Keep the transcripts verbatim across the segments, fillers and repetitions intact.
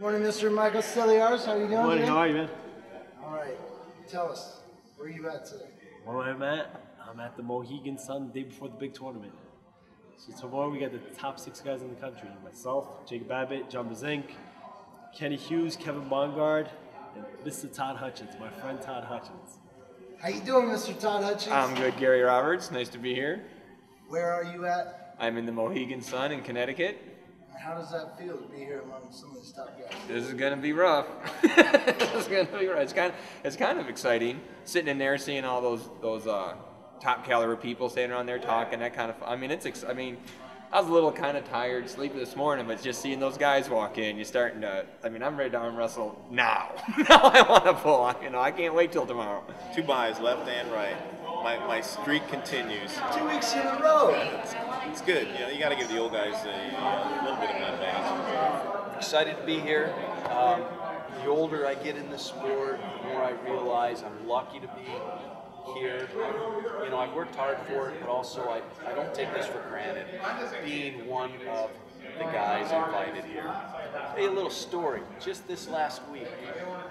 Morning, Mister Michael Selearis. How are you doing? Morning. How are you, man? All right. Tell us, where are you at today? Where I'm at? I'm at the Mohegan Sun the day before the big tournament. So tomorrow we got the top six guys in the country. Myself, Jacob Babbitt, John Brzenk, Kenny Hughes, Kevin Bongard, and Mister Todd Hutchings, my friend Todd Hutchings. How you doing, Mister Todd Hutchings? I'm good, Gary Roberts. Nice to be here. Where are you at? I'm in the Mohegan Sun in Connecticut. How does that feel to be here among some of these top guys? This is going to be rough. This is going to be rough. It's kind of, it's kind of exciting sitting in there, seeing all those those uh, top caliber people standing around there talking. That kind of, I mean, it's. Ex I mean, I was a little kind of tired, sleepy this morning, but just seeing those guys walk in, you're starting to. I mean, I'm ready to arm wrestle now. Now I want to pull. You know, I can't wait till tomorrow. Two buys, left and right. My, my streak continues. Two weeks in a row. It's, it's good. You know, you got to give the old guys a, a little bit of an advance. Excited to be here. Um, the older I get in the sport, the more I realize I'm lucky to be here. You know, I've worked hard for it, but also I, I don't take this for granted. Being one of the guys invited here. Hey, a little story. Just this last week,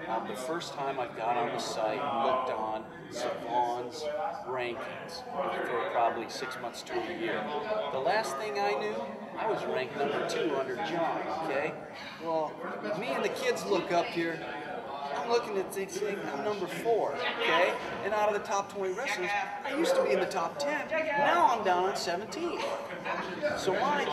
um, the first time I got on the site, looked on Savon's rankings for probably six months to a year. The last thing I knew, I was ranked number two under John, okay? Well, me and the kids look up here. I'm looking at things saying I'm number four, okay? And out of the top twenty wrestlers, I used to be in the top ten. Now I'm down on seventeen. So my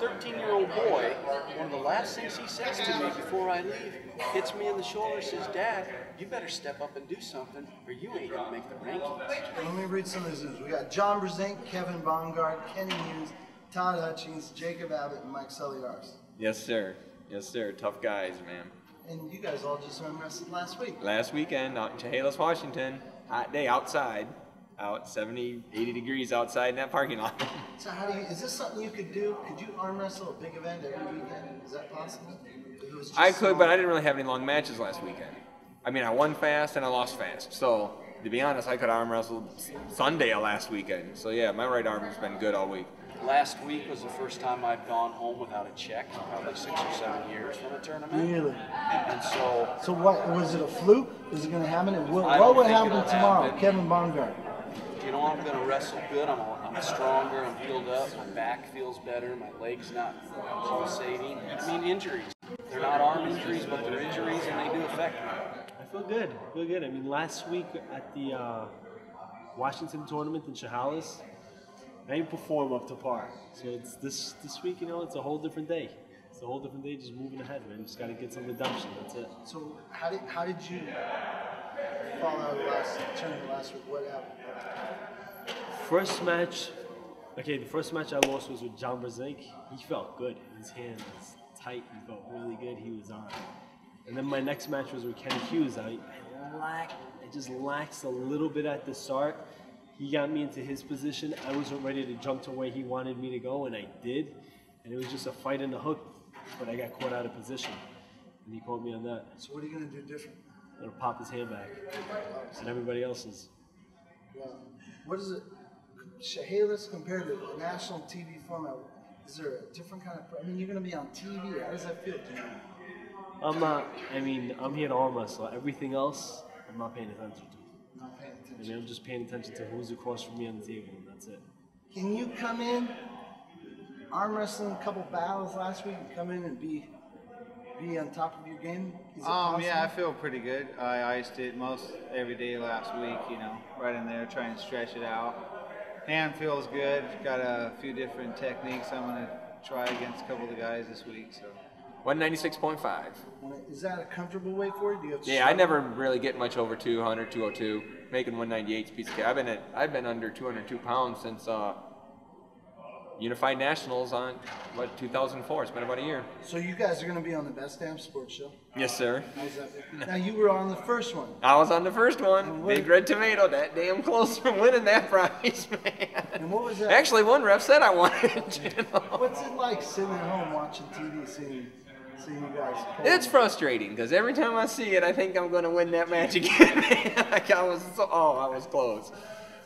thirteen-year-old boy, one of the last things he says to me before I leave, hits me in the shoulder, says, "Dad, you better step up and do something, or you ain't gonna make the rankings." Let me read some of these names. We got John Brzenk, Kevin Bongard, Kenny Hughes, Todd Hutchings, Jacob Abbott, and Mike Selearis. Yes, sir. Yes, sir. Tough guys, man. And you guys all just arm wrestled last week. Last weekend out in Chehalis, Washington. Hot day outside. Out seventy, eighty degrees outside in that parking lot. So how do you, is this something you could do? Could you arm wrestle a big event every weekend? Is that possible? It was just I could, small. But I didn't really have any long matches last weekend. I mean, I won fast and I lost fast. So, to be honest, I could arm wrestle Sunday of last weekend. So yeah, my right arm has been good all week. Last week was the first time I've gone home without a check, probably six or seven years from a tournament. Really? And so... So what, was it a fluke? Is it going to happen? What, what would happen tomorrow, happen. Kevin Bongard? You know, I'm going to wrestle good. I'm, I'm stronger. I'm healed up. My back feels better. My leg's not pulsating. I mean, injuries. They're not arm injuries, but they're injuries, and they do affect me. I feel good. I feel good. I mean, last week at the uh, Washington tournament in Chehalis, I didn't perform up to par. So it's this this week, you know, it's a whole different day. It's a whole different day, just moving ahead, man. You just got to get some redemption, that's it. So how did, how did you fall out of the last tournament last week? What happened? First match, okay, the first match I lost was with John Brzenk. He felt good. His hand was tight. He felt really good. He was on. And then my next match was with Kenny Hughes. I, I, lacked, I just laxed a little bit at the start. He got me into his position. I wasn't ready to jump to where he wanted me to go, and I did. And it was just a fight in the hook, but I got caught out of position. And he caught me on that. So what are you going to do different? I'm going to pop his hand back. And everybody else's. Well, what is it? Chehalis compared to the national T V format, is there a different kind of... I mean, you're going to be on T V. How does that feel to you? I'm not... I mean, I'm here to arm wrestle. Everything else, I'm not paying attention to. Not paying attention. I mean, I'm just paying attention to who's across from me on the table, and that's it. Can you come in, arm wrestling a couple battles last week, and come in and be be on top of your game? Is it um, yeah, I feel pretty good. I iced it most every day last week, you know, right in there trying to stretch it out. Hand feels good. Got a few different techniques I'm going to try against a couple of the guys this week, so. one ninety-six point five. Is that a comfortable weight for you? Do you have to yeah, I never really get much over two hundred, two oh two. Making one ninety-eight is a piece of cake. I've been at, I've been under two hundred two pounds since uh, Unified Nationals on what two thousand four. It's been about a year. So you guys are going to be on the Best Damn Sports Show. Yes, sir. How's that? Now you were on the first one. I was on the first one. Big Red Tomato. That damn close from winning that prize, man. And what was that? Actually, one ref said I won it. You know? What's it like sitting at home watching T V, seeing? So you guys it's frustrating because every time I see it, I think I'm going to win that match again. Like I was so, oh, I was close.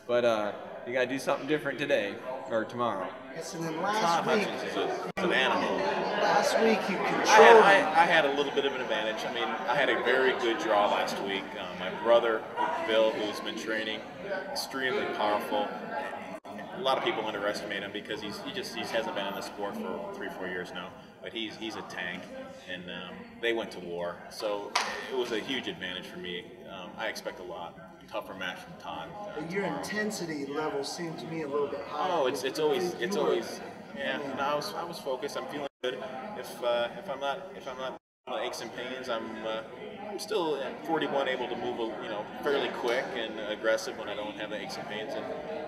But uh, you got to do something different today or tomorrow. Yes, and then last Todd week. Hutchings is a, an animal. Last week you controlled. I had, I, I had a little bit of an advantage. I mean, I had a very good draw last week. Um, my brother, Bill, who's been training, extremely powerful. A lot of people underestimate him because he's he just he hasn't been in the sport for three four years now. But he's he's a tank, and um, they went to war, so it was a huge advantage for me. Um, I expect a lot tougher match from Todd. Uh, Your tomorrow. intensity level seemed to me a little bit high. Oh, it's it's always it's always yeah. yeah. No, I was I was focused. I'm feeling good. If uh, if I'm not if I'm not aches and pains, I'm. Uh, I'm still at forty-one able to move, you know, fairly quick and aggressive when I don't have the aches and pains. And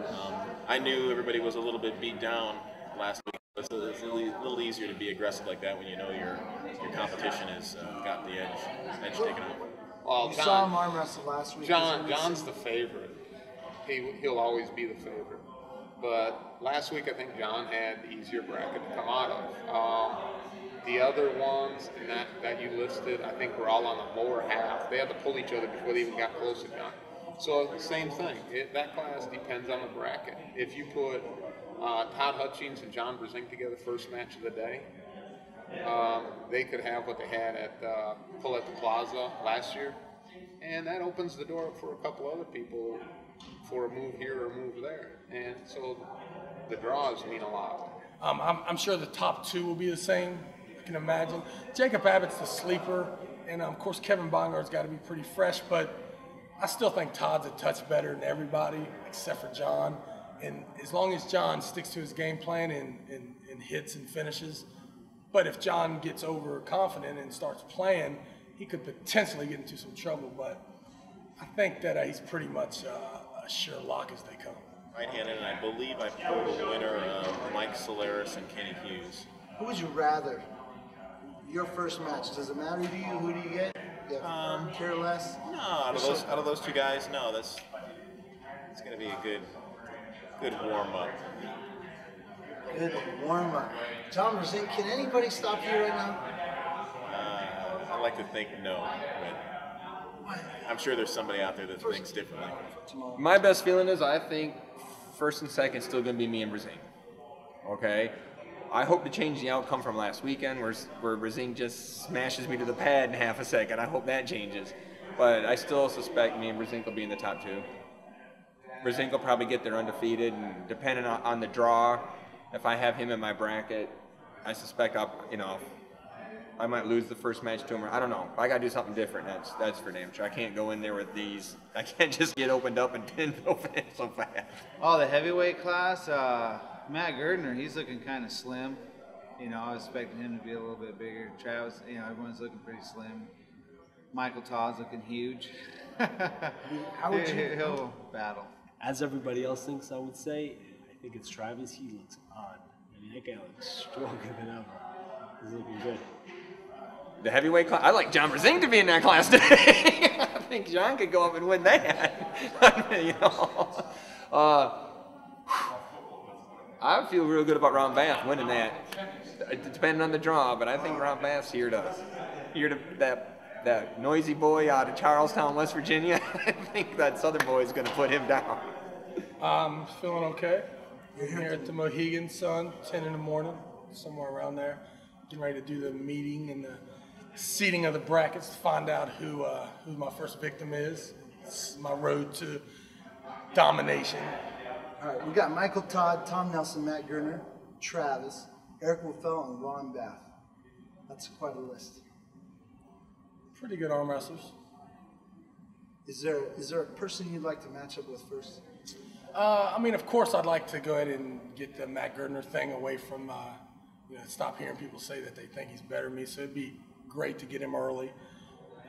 um, I knew everybody was a little bit beat down last week. It's a, it's a little easier to be aggressive like that when you know your your competition has uh, got the edge edge taken out. Well, you John, saw him arm wrestle last week. John John's the favorite. He he'll always be the favorite. But last week I think John had the easier bracket to come out of. Um, The other ones and that, that you listed, I think were all on the lower half. They had to pull each other before they even got close to John. So same thing. It, that class depends on the bracket. If you put uh, Todd Hutchings and John Brzenk together first match of the day, um, they could have what they had at uh, Pull at the Plaza last year. And that opens the door for a couple other people for a move here or a move there. And so the draws mean a lot. Um, I'm, I'm sure the top two will be the same. Can imagine. Jacob Abbott's the sleeper, and um, of course Kevin Bongard's got to be pretty fresh, but I still think Todd's a touch better than everybody except for John, and as long as John sticks to his game plan and, and, and hits and finishes. But if John gets overconfident and starts playing, he could potentially get into some trouble, but I think that uh, he's pretty much uh, a sure lock as they come. Right-handed, and I believe I pulled the winner uh, Michael Selearis and Kenny Hughes. Who would you rather? Your first match, does it matter to you? Who do you get? Do you um, care less? No, out of, those, out of those two guys, no. That's it's going to be a good, good warm up. Good warm up. John Brzenk, can anybody stop you right now? Uh, I like to think no, but I'm sure there's somebody out there that first, thinks differently. My best feeling is I think first and second is still going to be me and Brzenk. Okay. I hope to change the outcome from last weekend where, where Brzenk just smashes me to the pad in half a second. I hope that changes. But I still suspect me and Brzenk will be in the top two. Brzenk will probably get there undefeated, and depending on, on the draw, if I have him in my bracket, I suspect I'll, you know, I might lose the first match to him. Or I don't know. I got to do something different. That's, that's for damn sure. I can't go in there with these. I can't just get opened up and pin open it so fast. Oh, the heavyweight class? Uh... Matt Girdner, he's looking kind of slim. You know, I was expecting him to be a little bit bigger. Travis, you know, everyone's looking pretty slim. Michael Todd's looking huge. How would you he'll, he'll battle? As everybody else thinks, I would say, I think it's Travis. He looks on. I mean, that guy looks stronger than ever. He's looking good. The heavyweight class. I like John Brzenk to be in that class today. I think John could go up and win that. you know. Uh, I feel real good about Ron Bath winning that, depending on the draw, but I think Ron Bath's here to, here to that, that noisy boy out of Charlestown, West Virginia. I think that Southern boy is going to put him down. I'm feeling okay. We're here at the Mohegan Sun, ten in the morning, somewhere around there. Getting ready to do the meeting and the seating of the brackets to find out who, uh, who my first victim is. It's my road to domination. All right, we got Michael Todd, Tom Nelson, Matt Girdner, Travis, Eric Woelfel, and Ron Bath. That's quite a list. Pretty good arm wrestlers. Is there is there a person you'd like to match up with first? Uh, I mean, of course, I'd like to go ahead and get the Matt Girdner thing away from, uh, you know, stop hearing people say that they think he's better than me. So it'd be great to get him early.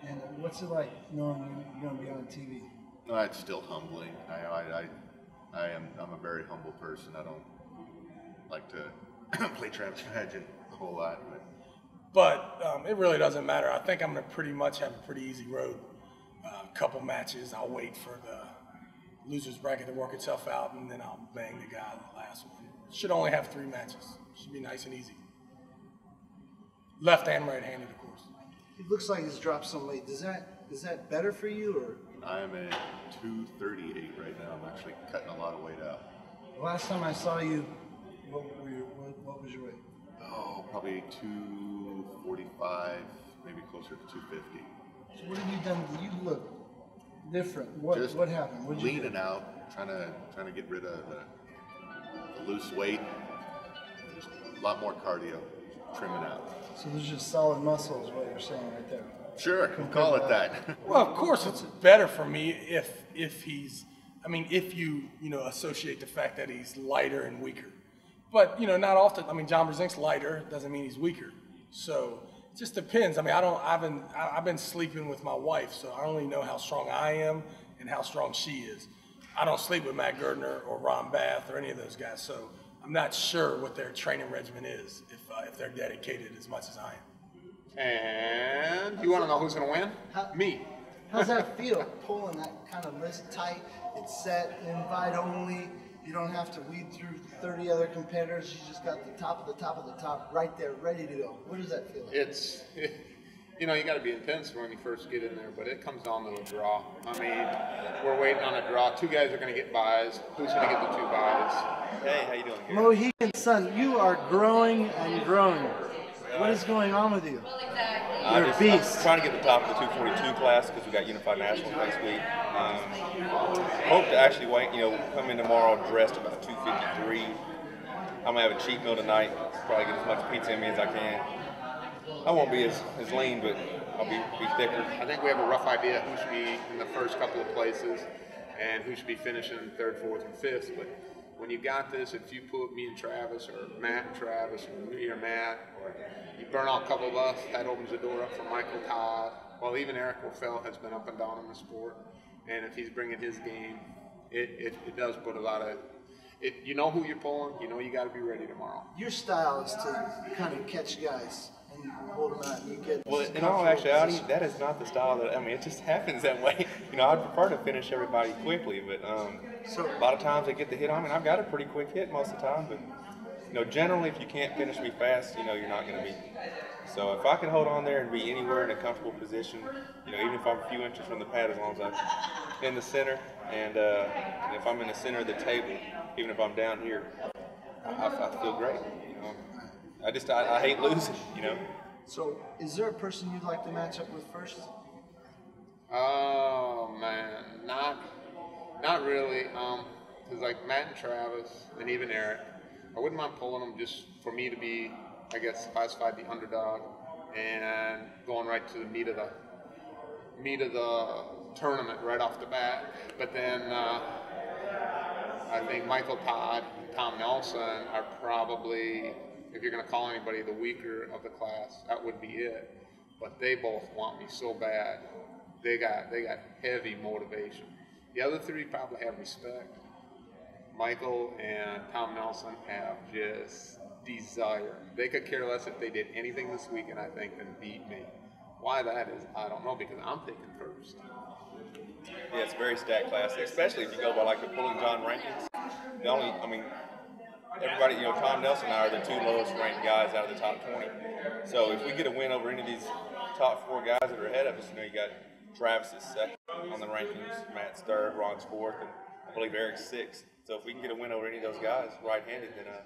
And what's it like knowing you're going to be on T V? No, it's still humbling. I. I, I I am, I'm a very humble person. I don't like to play Travis Bagent a whole lot. But, but um, it really doesn't matter. I think I'm going to pretty much have a pretty easy road. A uh, couple matches, I'll wait for the loser's bracket to work itself out, and then I'll bang the guy in the last one. Should only have three matches. Should be nice and easy. Left and right-handed, of course. It looks like he's dropped some weight. Does that, is that better for you, or...? I am at two thirty-eight right now. I'm actually cutting a lot of weight out. The last time I saw you, what were your, what, what was your weight? Oh, probably two forty-five, maybe closer to two fifty. So what have you done? You look different. What Just what happened? What'd leaning you do? Out, trying to trying to get rid of the, the loose weight. Just a lot more cardio, trimming out. So there's just solid muscle is what you're saying right there. Sure, we'll call it that. that. Well, of course, it's better for me if if he's. I mean, if you you know associate the fact that he's lighter and weaker, but you know not often. I mean, John Brzenk's lighter doesn't mean he's weaker. So it just depends. I mean, I don't. I've been I've been sleeping with my wife, so I only know how strong I am and how strong she is. I don't sleep with Matt Girdner or Ron Bath or any of those guys, so I'm not sure what their training regimen is if uh, if they're dedicated as much as I am. And you want to know who's going to win? How, Me. How's that feel, pulling that kind of list tight? It's set, invite only. You don't have to weed through thirty other competitors. You just got the top of the top of the top right there, ready to go. What does that feel like? It's, it, you know, you got to be intense when you first get in there, but it comes down to a draw. I mean, we're waiting on a draw. Two guys are going to get buys. Who's going to get the two buys? Hey, how you doing here? Mohegan Sun, you are growing and growing. What is going on with you? Well, exactly. You're just, a beast. I'm trying to get the top of the two forty-two class because we got Unified National next week. Um, hope to actually wait, you know, come in tomorrow dressed about two fifty-three. I'm gonna have a cheat meal tonight. Probably get as much pizza in me as I can. I won't be as, as lean, but I'll be, be thicker. I think we have a rough idea who should be in the first couple of places and who should be finishing third, fourth, and fifth. But when you got this, if you put me and Travis, or Matt and Travis, or me or Matt, or you burn out a couple of us, that opens the door up for Michael Todd. Well, even Eric Woelfel has been up and down in the sport, and if he's bringing his game, it, it, it does put a lot of it. You know who you're pulling. You know you got to be ready tomorrow. Your style is to kind of catch guys and hold them out. And you get well, in all actuality, that is not the style that I mean. It just happens that way. You know, I'd prefer to finish everybody quickly, but um, so, a lot of times I get the hit on me. I've got a pretty quick hit most of the time, but. You know, generally, if you can't finish me fast, you know, you're not going to beat me. So if I can hold on there and be anywhere in a comfortable position, you know, even if I'm a few inches from the pad, as long as I'm in the center, and, uh, and if I'm in the center of the table, even if I'm down here, I, I, I feel great, you know. I just, I, I hate losing, you know. So is there a person you'd like to match up with first? Oh, man, not, not really. Um, because like Matt and Travis, and even Eric, I wouldn't mind pulling them just for me to be, I guess, classified the underdog and going right to the meat of the meat of the tournament right off the bat. But then uh, I think Michael Todd and Tom Nelson are probably, if you're going to call anybody the weaker of the class, that would be it. But they both want me so bad. They got they got heavy motivation. The other three probably have respect. Michael and Tom Nelson have just desire. They could care less if they did anything this weekend, I think, than beat me. Why that is, I don't know, because I'm thinking first. Yeah, it's a very stacked class, especially if you go by like the pulling John rankings. The only, I mean, everybody, you know, Tom Nelson and I are the two lowest ranked guys out of the top twenty. So if we get a win over any of these top four guys that are ahead of us, you know, you got Travis is second on the rankings, Matt's third, Ron's fourth, and I believe Eric's sixth. So if we can get a win over any of those guys right-handed, then uh,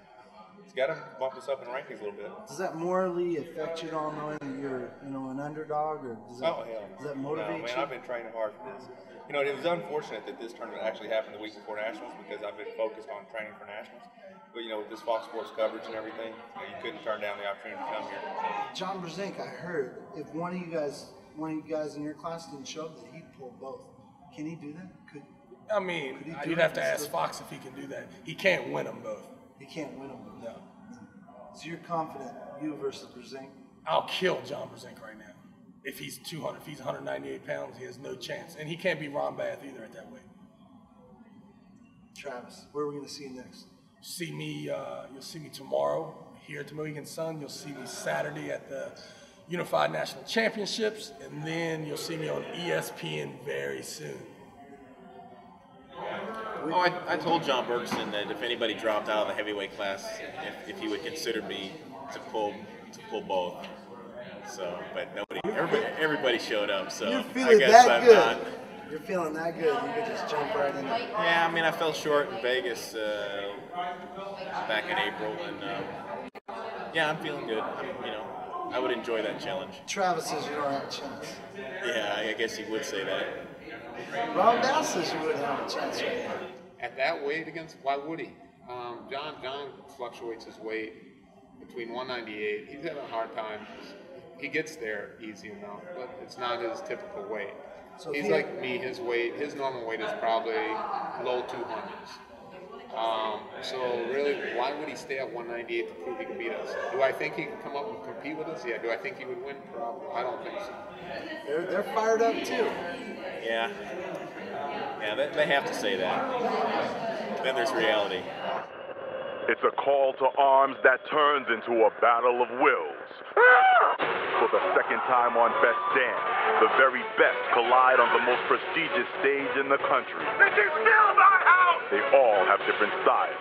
it's got to bump us up in rankings a little bit. Does that morally affect you at all, knowing that you're, you know, an underdog, or does that, oh, hell no. Does that motivate no, man, you? I've been training hard for this. You know, it was unfortunate that this tournament actually happened the week before Nationals because I've been focused on training for Nationals. But you know, with this Fox Sports coverage and everything, you know, you couldn't turn down the opportunity to come here. John Brzenk, I heard if one of you guys, one of you guys in your class didn't show up, that he'd pull both. Can he do that? Could I mean, you'd have to ask Fox if he can do that. He can't win them both. He can't win them both. No. So you're confident, you versus Brzenk? I'll kill John Brzenk right now. If he's two hundred, if he's one hundred ninety-eight pounds, he has no chance. And he can't be Ron Bath either at that weight. Travis, where are we going to see you next? See me, uh, you'll see me tomorrow here at the Mohegan Sun. You'll see me Saturday at the Unified National Championships. And then you'll see me on E S P N very soon. Oh, I, I told John Burgeson that if anybody dropped out of the heavyweight class, if, if he would consider me to pull to pull both. So, but nobody, everybody, everybody showed up. So I guess that I'm good. not. you're feeling that good, you could just jump right in there. Yeah, I mean, I fell short in Vegas uh, back in April, and um, yeah, I'm feeling good. I'm, you know, I would enjoy that challenge. Travis says you don't have a chance. Yeah, I guess he would say that. Ron Bath says you wouldn't have a chance right now. At that weight against, why would he? Um, John, John fluctuates his weight between one ninety-eight. He's having a hard time. He gets there easy enough, but it's not his typical weight. So he's he, like me, his weight, his normal weight is probably low two hundreds. Um, so really, why would he stay at one ninety-eight to prove he can beat us? Do I think he can come up and compete with us? Yeah. Do I think he would win? Probably. I don't think so. They're, they're fired up too. Yeah. Yeah, they, they have to say that. Then there's reality. It's a call to arms that turns into a battle of wills. For the second time on Best Damn, the very best collide on the most prestigious stage in the country. This is still my house! They all have different sides.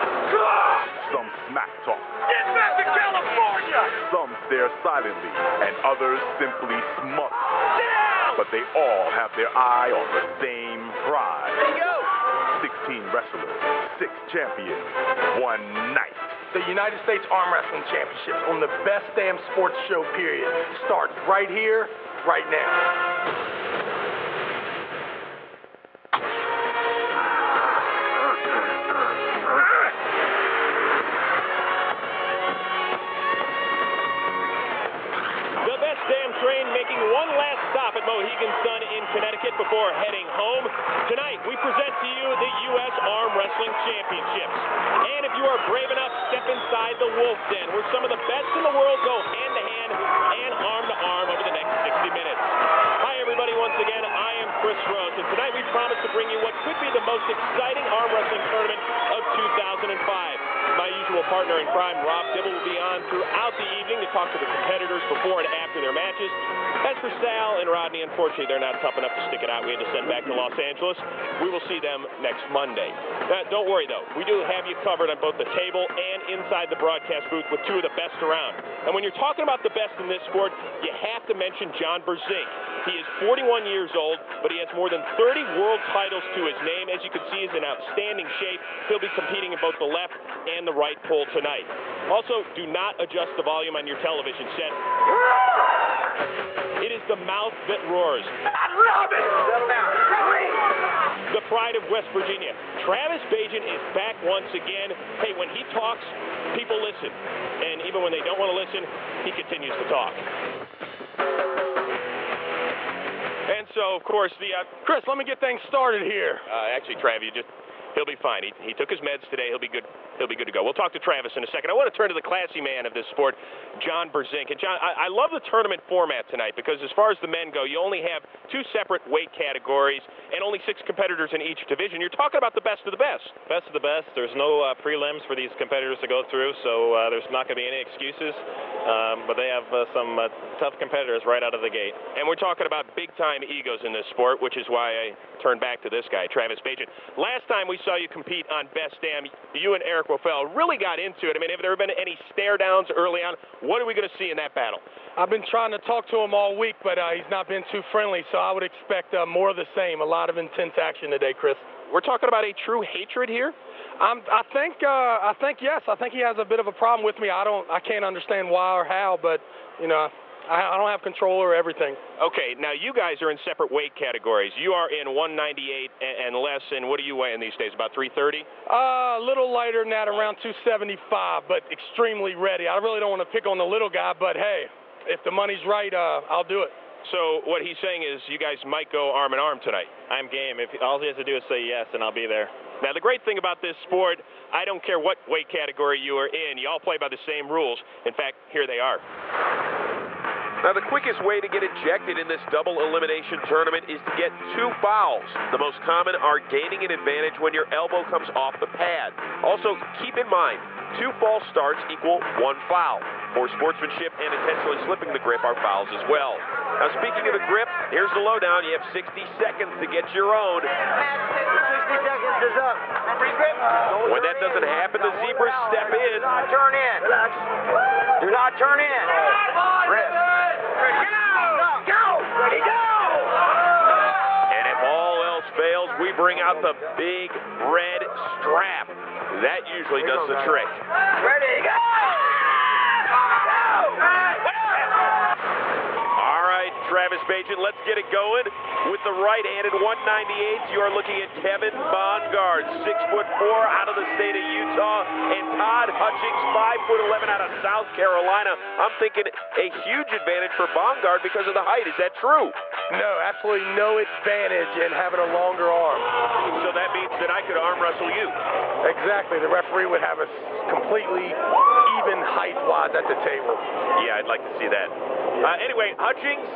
Some smack talk. Get back to California! Some stare silently, and others simply smug. But they all have their eye on the same prize. There you go! sixteen wrestlers, six champions, one night. The United States Arm Wrestling Championships on the Best Damn Sports Show, period, starts right here, right now. One last stop at Mohegan Sun in Connecticut before heading home. Tonight, we present to you the U S Arm Wrestling Championships. And if you are brave enough, step inside the Wolf Den, where some of the best in the world go hand-to-hand and arm-to-arm over the next sixty minutes. Hi, everybody. Once again, I am Chris Rose, and tonight we promise to bring you what could be the most exciting arm wrestling tournament of two thousand five. My usual partner in crime, Rob Dibble, will be on throughout the evening to talk to the competitors before and after their matches. As for Sal and Rodney, unfortunately, they're not tough enough to stick it out. We had to send back to Los Angeles. We will see them next Monday. Now, don't worry, though. We do have you covered on both the table and inside the broadcast booth with two of the best around. And when you're talking about the best in this sport, you have to mention John Brzenk. He is forty-one years old, but he has more than thirty world titles to his name. As you can see, he's in outstanding shape. He'll be competing in both the left and the right pole tonight. Also, do not adjust the volume on your television set. It is the mouth that roars. I love it! The pride of West Virginia. Travis Bagent is back once again. Hey, when he talks, people listen. And even when they don't want to listen, he continues to talk. And so, of course, the uh, Chris, let me get things started here. Uh, actually, Trav, you just... He'll be fine. He, he took his meds today. He'll be good. He'll be good to go. We'll talk to Travis in a second. I want to turn to the classy man of this sport, John Brzenk. And John, I, I love the tournament format tonight because as far as the men go, you only have two separate weight categories and only six competitors in each division. You're talking about the best of the best. Best of the best. There's no uh, prelims for these competitors to go through, so uh, there's not going to be any excuses. Um, but they have uh, some uh, tough competitors right out of the gate. And we're talking about big-time egos in this sport, which is why I turn back to this guy, Travis Bagent. Last time we saw you compete on Best Damn, you and Eric Woelfel really got into it. I mean, have there been any stare downs early on? What are we going to see in that battle? I've been trying to talk to him all week, but uh, he's not been too friendly, so I would expect uh, more of the same. A lot of intense action today, Chris. We're talking about a true hatred here? Um, I think, uh, I think yes. I think he has a bit of a problem with me. I don't, I can't understand why or how, but you know. I don't have control over everything. Okay, now you guys are in separate weight categories. You are in one ninety-eight and less, and what are you weighing these days, about three thirty? Uh, a little lighter than that, around two seventy-five, but extremely ready. I really don't want to pick on the little guy, but hey, if the money's right, uh, I'll do it. So what he's saying is you guys might go arm in arm tonight. I'm game. If all he has to do is say yes, and I'll be there. Now, the great thing about this sport, I don't care what weight category you are in, you all play by the same rules. In fact, here they are. Now, the quickest way to get ejected in this double elimination tournament is to get two fouls. The most common are gaining an advantage when your elbow comes off the pad. Also, keep in mind, two false starts equal one foul. Poor sportsmanship and intentionally slipping the grip are fouls as well. Now, speaking of the grip, here's the lowdown. You have sixty seconds to get your own. sixty seconds is up. When that doesn't happen, the Zebras step in. Do not turn in. Do not turn in. Rip. Go! Go! Go! And if all else bring out the big red strap. That usually does the trick. Ready, go! All right, Travis Bagent, let's get it going. With the right-handed one ninety-eight, you are looking at Kevin Bongard, six foot four out of the state of Utah, and Todd Hutchings, five foot eleven out of South Carolina. I'm thinking a huge advantage for Bongard because of the height. Is that true? No, absolutely no advantage in having a longer arm. So that means that I could arm wrestle you. Exactly. The referee would have us completely even height-wise at the table. Yeah, I'd like to see that. Uh, anyway, Hutchings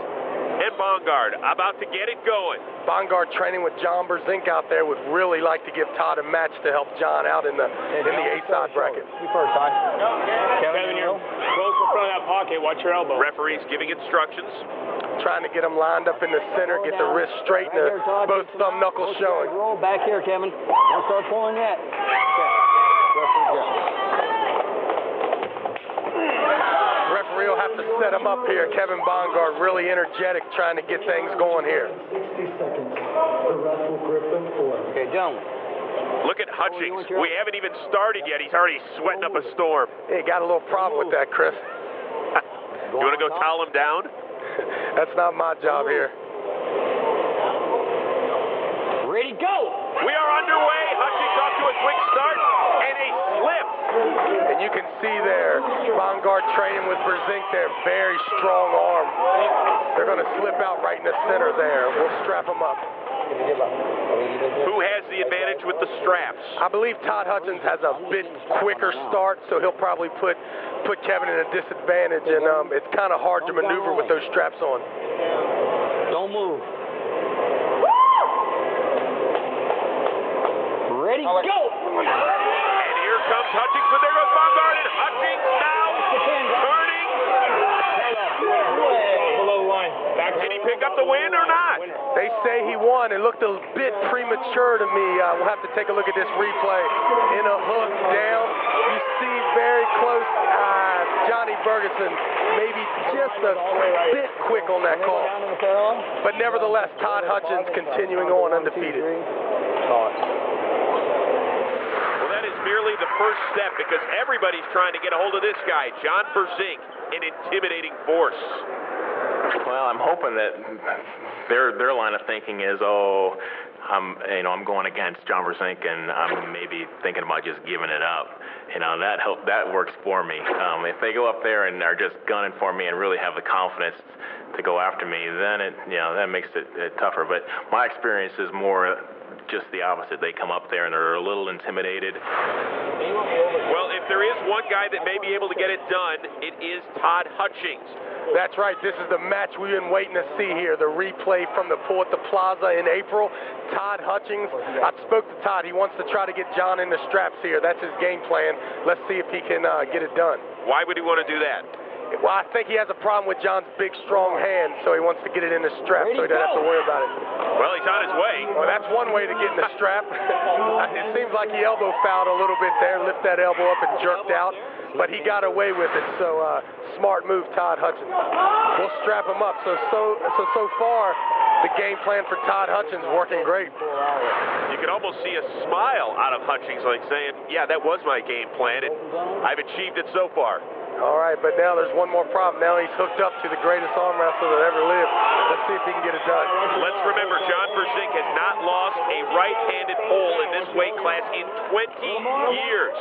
and Bongard about to get it going. Bongard training with John Brzenk out there would really like to give Todd a match to help John out in the and in John, the eight side bracket. You first, Todd. Kevin, Kevin you're close in front of that pocket. Watch your elbow. Referees giving instructions. Trying to get them lined up in the center, get the wrist straight, and right the, both thumb knuckles showing. Roll back here, Kevin. Don't start pulling yet. Okay. Referee will have to set him up here. Kevin Bongard really energetic, trying to get things going here. sixty seconds. The ref will grip them for. Okay, Jones. Look at Hutchings. We haven't even started yet. He's already sweating up a storm. He got a little problem with that, Chris. You want to go towel him down? That's not my job here. Ready, go! We are underway. Hutchings off to a quick start and a slip. And you can see there, Bongard training with Brzenk there. Very strong arm. They're going to slip out right in the center there. We'll strap them up. Who has the advantage with the straps? I believe Todd Hutchings has a bit quicker start, so he'll probably put put Kevin in a disadvantage, and um, it's kind of hard to maneuver with those straps on. Don't move. Ready, go! And here comes Hutchings, but there goes Bongard, and Hutchings now turning. Did he pick up the win or not? They say he won. It looked a bit premature to me. Uh, we'll have to take a look at this replay. In a hook, down. You see very close. Uh, Johnny Burgeson maybe just a bit quick on that call. But nevertheless, Todd Hutchings continuing on undefeated. Well, that is merely the first step because everybody's trying to get a hold of this guy, John Brzenk, an intimidating force. Well, I'm hoping that their their line of thinking is, oh, I'm you know I'm going against John Brzenk and I'm maybe thinking about just giving it up. You know that help that works for me. Um, if they go up there and are just gunning for me and really have the confidence to go after me, then it you know that makes it, it tougher. But my experience is more just the opposite. They come up there and they're a little intimidated. Well, if there is one guy that may be able to get it done, it is Todd Hutchings. That's right. This is the match we've been waiting to see here. The replay from the pool at the Plaza in April. Todd Hutchings. I spoke to Todd. He wants to try to get John in the straps here. That's his game plan. Let's see if he can uh, get it done. Why would he want to do that? Well, I think he has a problem with John's big, strong hand, so he wants to get it in the strap so he doesn't have to worry about it. Well, he's on his way. Well, that's one way to get in the strap. It seems like he elbow fouled a little bit there, lift that elbow up and jerked out, but he got away with it, so uh, smart move, Todd Hutchings. We'll strap him up. So, so, so, so far, the game plan for Todd Hutchings working great. You can almost see a smile out of Hutchings, like saying, yeah, that was my game plan, and I've achieved it so far. All right, but now there's one more problem. Now he's hooked up to the greatest arm wrestler that ever lived. Let's see if he can get it done. Let's remember, John Brzenk has not lost a right-handed pole in this weight class in twenty years.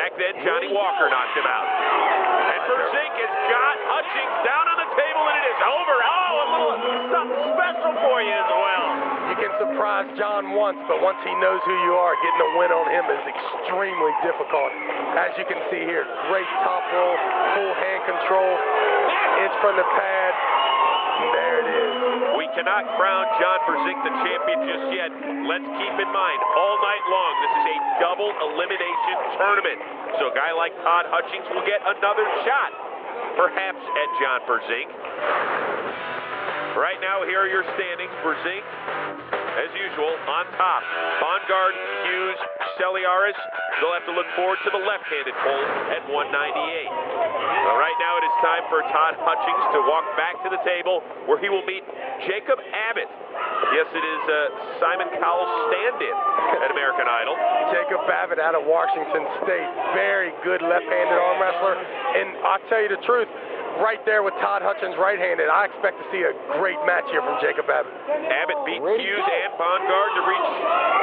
Back then, Johnny Walker knocked him out. And Brzenk has got Hutchings down on the table, and it is over. Oh, a little something special for you as well. You can surprise John once, but once he knows who you are, getting a win on him is extremely difficult. As you can see here, great top roll. Full hand control, inch from the pad, and there it is. We cannot crown John Brzenk the champion just yet. Let's keep in mind, all night long, this is a double elimination tournament. So a guy like Todd Hutchings will get another shot, perhaps at John Brzenk. Right now, here are your standings. Brzenk, as usual, on top. Bongard, Hughes, Selearis. They'll have to look forward to the left-handed poll at one ninety-eight. Well, right now it is time for Todd Hutchings to walk back to the table where he will meet Jacob Abbott. Yes, it is uh, Simon Cowell's stand-in at American Idol. Jacob Babbitt out of Washington State. Very good left-handed arm wrestler. And I'll tell you the truth, right there with Todd Hutchings right-handed, I expect to see a great match here from Jacob Abbott. Abbott beat Hughes and Bongard to reach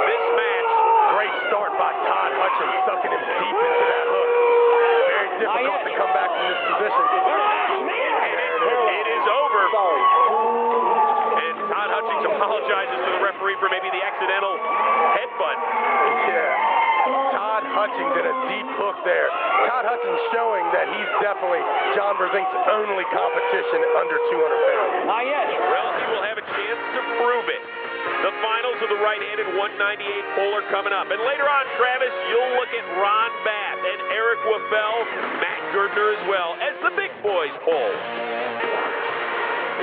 this match. Great start by Todd Hutchings, sucking him deep into that hook. Very difficult to come back from this position. And it, it is over. And Todd Hutchings apologizes to the referee for maybe the accidental headbutt. Yeah. Todd Hutchings did a deep hook there. Todd Hutchings showing that he's definitely John Brzenk's only competition under two hundred pounds. Not yet. Well, he will have a chance to prove it. The finals of the right-handed one ninety-eight poll are coming up. And later on, Travis, you'll look at Ron Bath and Eric Woelfel, Matt Girdner as well, as the big boys poll.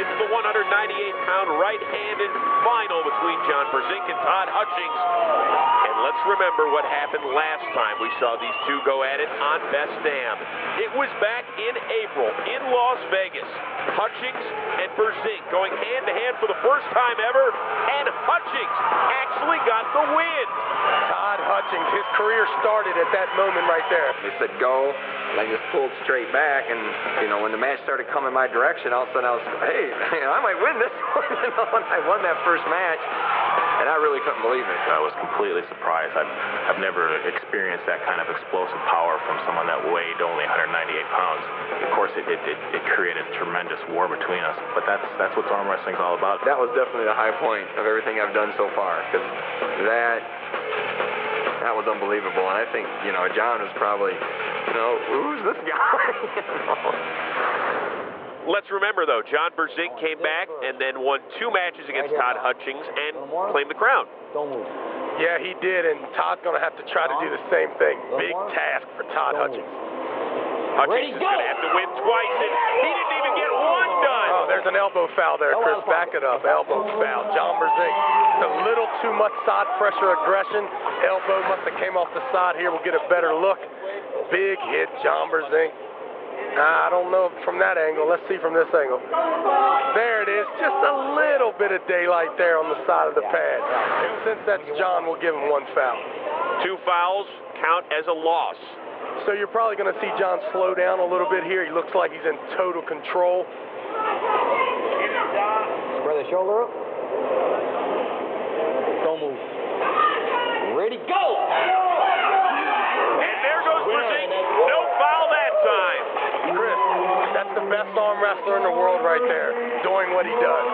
It's the one ninety-eight pound right-handed final between John Brzenk and Todd Hutchings. And let's remember what happened last time we saw these two go at it on Best Damn. It was back in April in Las Vegas. Hutchings and Brzenk going hand-to-hand for the first time ever, and Hutchings actually got the win. Todd Hutchings, his career started at that moment right there. He said, go. And I just pulled straight back, and, you know, when the match started coming my direction, all of a sudden I was, hey, you know, I might win this one. You know, and I won that first match, and I really couldn't believe it. I was completely surprised. I've, I've never experienced that kind of explosive power from someone that weighed only one ninety-eight pounds. Of course, it, it, it, it created a tremendous war between us, but that's, that's what arm wrestling's all about. That was definitely the high point of everything I've done so far, because that... That was unbelievable, and I think, you know, John was probably, you know, who's this guy? Let's remember, though, John Brzenk came back and then won two matches against Todd Hutchings and claimed the crown. Don't move. Yeah, he did, and Todd's going to have to try to do the same thing. Big task for Todd Hutchings. Hutchings is going to have to win twice, and he didn't even get one done. Oh, there's an elbow foul there, Chris. Back it up. Elbow foul. John Brzenk. A little too much side pressure aggression. Elbow must have came off the side here. We'll get a better look. Big hit, John Brzenk. I don't know from that angle. Let's see from this angle. There it is. Just a little bit of daylight there on the side of the pad. And since that's John, we'll give him one foul. Two fouls count as a loss. So you're probably going to see John slow down a little bit here. He looks like he's in total control. Spread the shoulder up. Don't move. Ready, go! And there goes Brzenk. No foul that time. Chris, that's the best arm wrestler in the world right there, doing what he does.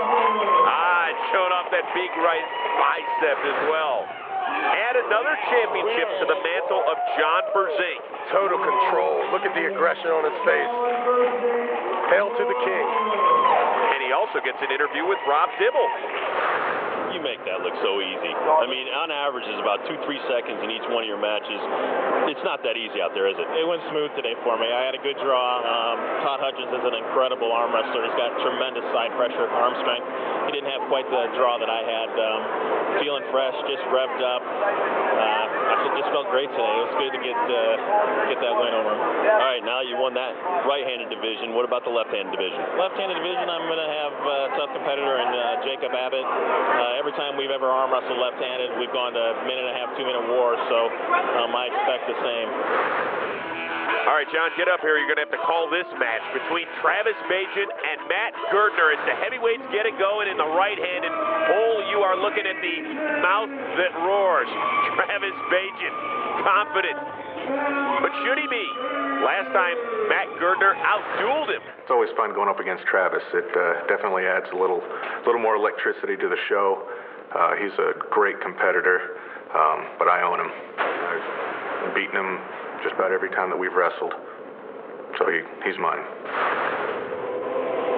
Ah, it showed off that big right bicep as well. Add another championship to the mantle of John Brzenk. Total control. Look at the aggression on his face. Hail to the king. And he also gets an interview with Rob Dibble. You make that look so easy. I mean, on average, it's about two, three seconds in each one of your matches. It's not that easy out there, is it? It went smooth today for me. I had a good draw. Um, Todd Hutchings is an incredible arm wrestler. He's got tremendous side pressure, arm strength. He didn't have quite the draw that I had. Um, feeling fresh, just revved up. Uh, I just felt great today. It was good to get uh, get that win over him. All right, now you won that right-handed division. What about the left-handed division? Left-handed division, I'm going to have a tough competitor in uh, Jacob Abbott. Uh, Every time we've ever arm wrestled left-handed, we've gone to a minute and a half, two-minute war, so um, I expect the same. All right, John, get up here. You're going to have to call this match between Travis Bagent and Matt Girdner. It's the heavyweights get it going in the right-handed bowl. You are looking at the mouth that roars. Travis Bagent, confident. But should he be? Last time, Matt Girdner out-dueled him. It's always fun going up against Travis. It uh, definitely adds a little, little more electricity to the show. Uh, he's a great competitor, um, but I own him. I've beaten him just about every time that we've wrestled, so he, he's mine.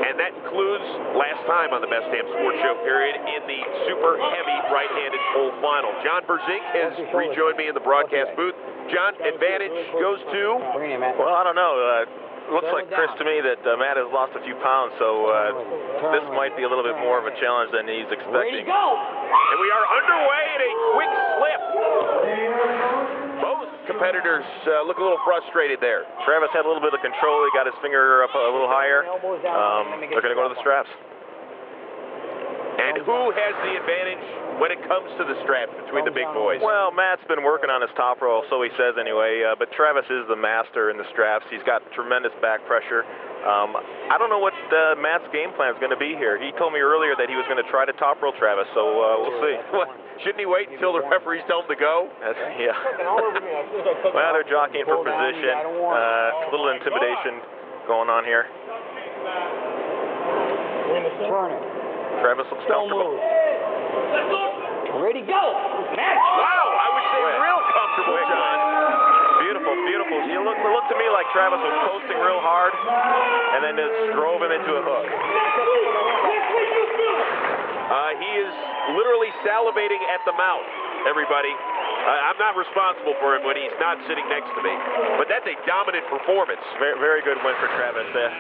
And that concludes last time on the Best Damn Sports Show period in the super heavy right-handed pole final. John Brzenk has rejoined me in the broadcast booth. John, advantage goes to? Well, I don't know. Uh, looks like, Chris, to me that uh, Matt has lost a few pounds, so uh, this might be a little bit more of a challenge than he's expecting. Go. And we are underway at a quick slip. Both competitors uh, look a little frustrated there. Travis had a little bit of control. He got his finger up a little higher. Um, they're going to go to the straps. And who has the advantage when it comes to the straps between the big boys? Well, Matt's been working on his top roll, so he says anyway, uh, but Travis is the master in the straps. He's got tremendous back pressure. Um, I don't know what uh, Matt's game plan is going to be here. He told me earlier that he was going to try to top roll Travis, so uh, we'll see. What? Shouldn't he wait until the referees tell him to go? That's, yeah. Well, they're jockeying for position. Uh, a little intimidation going on here. Turn it. Travis looks comfortable. Ready, go! Match! Wow, I would say real comfortable, John. Beautiful, beautiful. It looked, it looked to me like Travis was coasting real hard, and then just drove him into a hook. Uh, he is literally salivating at the mouth, everybody. Uh, I'm not responsible for him when he's not sitting next to me. But that's a dominant performance. Very, very good win for Travis there.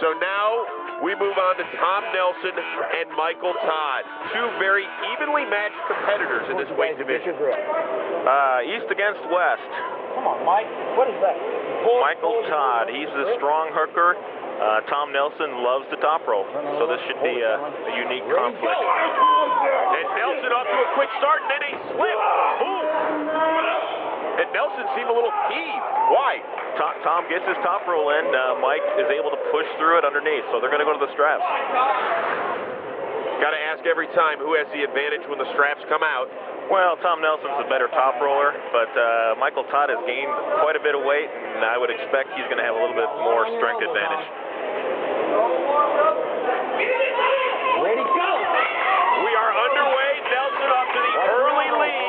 So now we move on to Tom Nelson and Michael Todd, two very evenly matched competitors in this weight division. Uh, east against west. Come on, Mike. What is that? Michael Todd, he's the strong hooker. Uh, Tom Nelson loves the top rope, so this should be a, a unique conflict. And Nelson off to a quick start, and then a slip. Boom. And Nelson seemed a little peeved. Why? Tom, Tom gets his top roll in. Uh, Mike is able to push through it underneath, so they're going to go to the straps. Got to ask every time who has the advantage when the straps come out. Well, Tom Nelson's a better top roller, but uh, Michael Todd has gained quite a bit of weight, and I would expect he's going to have a little bit more strength advantage. Ready, go! We are underway. Nelson off to the early lead.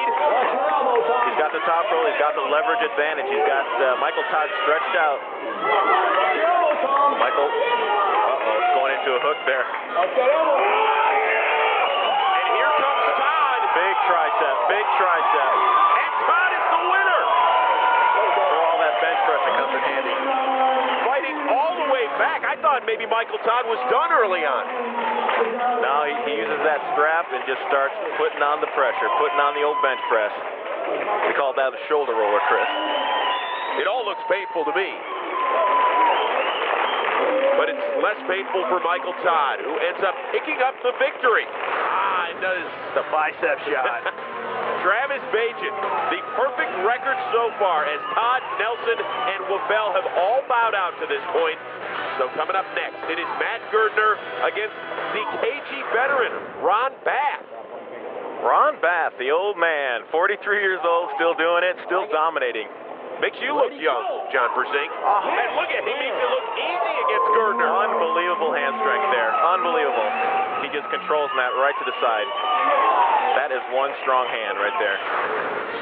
He's got the top roll. He's got the leverage advantage. He's got uh, Michael Todd stretched out. Michael, uh-oh, it's going into a hook there. And here comes Todd. Big tricep, big tricep. And Todd is the winner. For all that bench pressing comes in handy. Fighting all the way back. I thought maybe Michael Todd was done early on. Now he, he uses that strap and just starts putting on the pressure, putting on the old bench press. We call that a shoulder roller, Chris. It all looks painful to me. But it's less painful for Michael Todd, who ends up picking up the victory. Ah, it does. The bicep shot. Travis Bagent, the perfect record so far, as Todd, Nelson, and Woelfel have all bowed out to this point. So coming up next, it is Matt Girdner against the K G veteran, Ron Bath. Ron Bath, the old man, forty-three years old, still doing it, still dominating. Makes you look young, John Brzenk. Oh, and look at him, he makes it look easy against Girdner. Unbelievable hand strength there, unbelievable. He just controls Matt right to the side. That is one strong hand right there.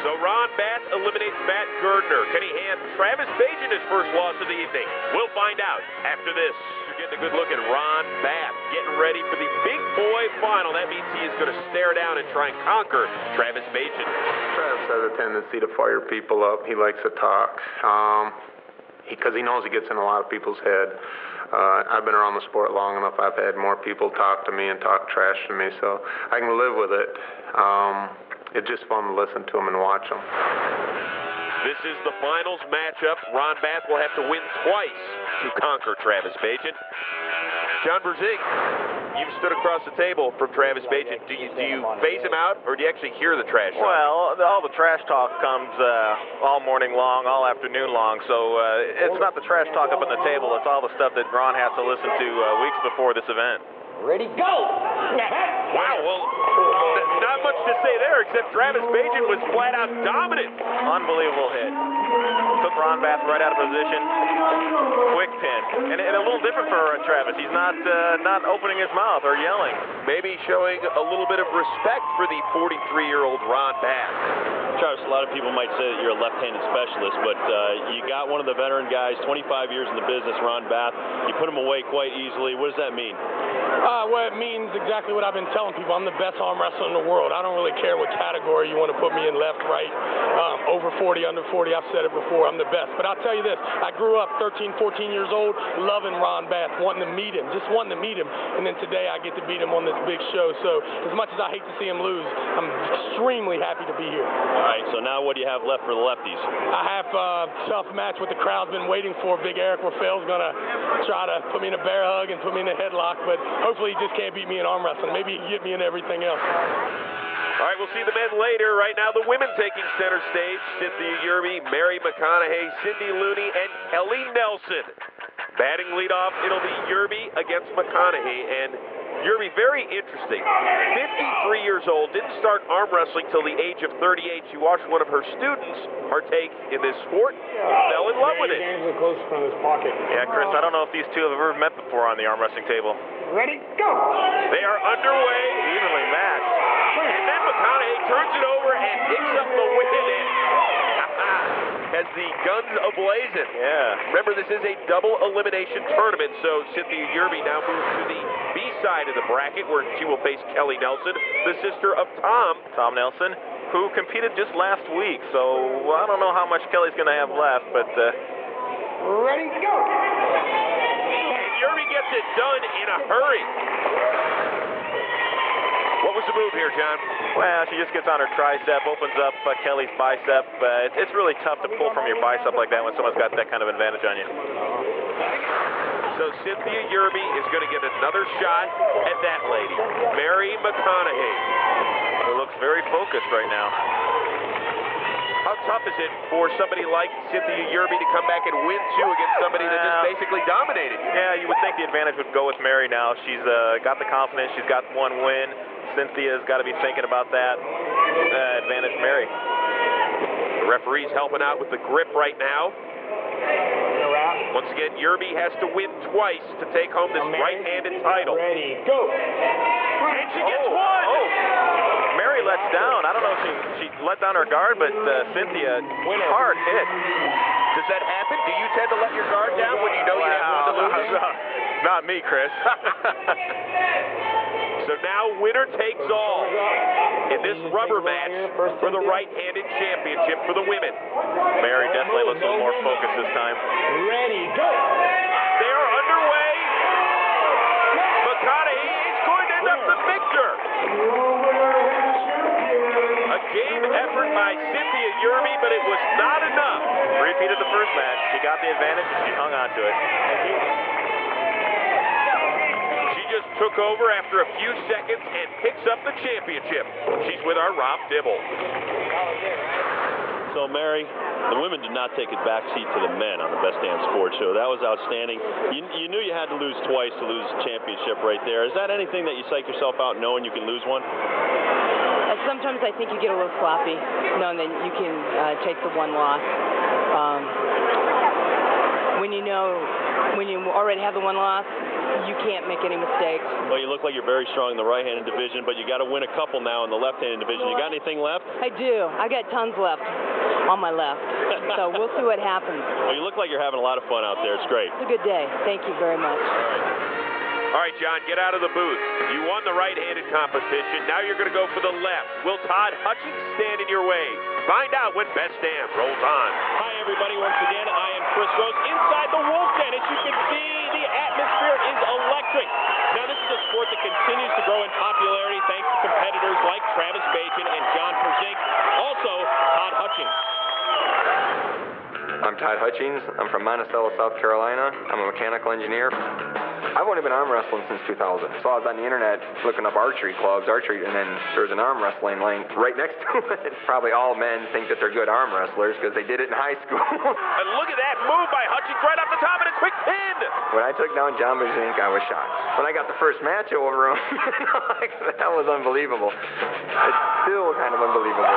So Ron Bath eliminates Matt Girdner. Can he hand Travis Bagent his first loss of the evening? We'll find out after this. You're getting a good look at Ron Bath, getting ready for the big boy final. That means he is going to stare down and try and conquer Travis Bagent. Travis has a tendency to fire people up. He likes to talk. Um, because he, he knows he gets in a lot of people's head. Uh, I've been around the sport long enough. I've had more people talk to me and talk trash to me, so I can live with it. Um, it's just fun to listen to them and watch them. This is the finals matchup. Ron Bath will have to win twice to conquer Travis Bagent. John Brzenk, you've stood across the table from Travis Bagent. Do you, do you phase him out, or do you actually hear the trash talk? Well, all the trash talk comes uh, all morning long, all afternoon long, so uh, it's not the trash talk up on the table. It's all the stuff that Ron has to listen to uh, weeks before this event. Ready, go! Wow, well, not much to say there, except Travis Bagent was flat-out dominant. Unbelievable hit. Took Ron Bath right out of position. Quick pin. And, and a little different for uh, Travis. He's not uh, not opening his mouth or yelling. Maybe showing a little bit of respect for the forty-three-year-old Ron Bath. Travis, a lot of people might say that you're a left-handed specialist, but uh, you got one of the veteran guys, twenty-five years in the business, Ron Bath. You put him away quite easily. What does that mean? Uh, well, it means exactly what I've been telling people. I'm the best arm wrestler in the world. I don't really care what category you want to put me in, left, right, um, over forty, under forty. I've said it before. I'm the best. But I'll tell you this. I grew up thirteen, fourteen years old, loving Ron Bath, wanting to meet him, just wanting to meet him. And then today I get to beat him on this big show. So as much as I hate to see him lose, I'm extremely happy to be here. All right. So now what do you have left for the lefties? I have a tough match with the crowd's been waiting for. Big Eric Woelfel's going to try to put me in a bear hug and put me in a headlock. But hopefully he just can't beat me in arm wrestling. Maybe he can get me in everything else. All right, we'll see the men later. Right now, the women taking center stage. Cynthia Yerby, Mary McConnaughey, Cindy Looney, and Kelli Nelson. Batting leadoff, it'll be Yerby against McConaughey. And Yerby, very interesting. fifty-three years old, didn't start arm wrestling till the age of thirty-eight. She watched one of her students partake in this sport, fell in love with it. Yeah, Chris, I don't know if these two have ever met before on the arm wrestling table. Ready, go! They are underway. Evenly matched. And then McConaughey turns it over and picks up the win. Has the guns ablazing. Yeah. Remember, this is a double elimination tournament, so Cynthia Yerby now moves to the B side of the bracket, where she will face Kelli Nelson, the sister of Tom. Tom Nelson, who competed just last week, so I don't know how much Kelly's going to have left, but... Uh... Ready, go! And Yerby gets it done in a hurry. What was the move here, John? Well, she just gets on her tricep, opens up uh, Kelly's bicep. Uh, it's, it's really tough to pull from your bicep like that when someone's got that kind of advantage on you. So Cynthia Yerby is going to get another shot at that lady, Mary McConaughey, who looks very focused right now. How tough is it for somebody like Cynthia Yerby to come back and win two against somebody that just basically dominated you? Yeah, you would think the advantage would go with Mary now. She's uh, got the confidence. She's got one win. Cynthia's got to be thinking about that. Uh, advantage Mary. The referee's helping out with the grip right now. Once again, Yerby has to win twice to take home this right-handed title. Ready, go! And she gets oh, one! Oh. Mary lets down. I don't know if she, she let down her guard, but uh, Cynthia, hard hit. Does that happen? Do you tend to let your guard down when you know you have one to lose? Not me, Chris. So now winner takes all in this rubber match for the right-handed championship for the women. Mary definitely looks a little more focused this time. Ready, go! They are underway. McConaughey is going to end up the victor. A game effort by Cynthia Yerby, but it was not enough. Repeat of the first match. She got the advantage and she hung on to it. Just took over after a few seconds and picks up the championship. She's with our Rob Dibble. So, Mary, the women did not take a backseat to the men on the Best Damn Sports Show. That was outstanding. You, you knew you had to lose twice to lose the championship right there. Is that anything that you psych yourself out knowing you can lose one? Sometimes I think you get a little sloppy knowing that you can uh, take the one loss. Um, when you know, when you already have the one loss, you can't make any mistakes. Well, you look like you're very strong in the right-handed division, but you got to win a couple now in the left-handed division. You got anything left? I do. I got tons left on my left. So we'll see what happens. Well, you look like you're having a lot of fun out there. It's great. It's a good day. Thank you very much. All right, John, get out of the booth. You won the right-handed competition. Now you're going to go for the left. Will Todd Hutchings stand in your way? Find out when Best Damn rolls on. Hi, everybody. Once again, I am Chris Rose inside the Wolf Den. As you can see, the atmosphere is electric. Now, this is a sport that continues to grow in popularity thanks to competitors like Travis Bagent and John Brzenk, also Todd Hutchings. I'm Todd Hutchings. I'm from Monticello, South Carolina. I'm a mechanical engineer. I've only been arm wrestling since two thousand, so I was on the internet looking up archery clubs, archery, and then there was an arm wrestling link right next to it. Probably all men think that they're good arm wrestlers because they did it in high school. And look at that move by Hutchings right off the top and a quick pin! When I took down John Brzenk, I was shocked. When I got the first match over him, that was unbelievable. It's still kind of unbelievable.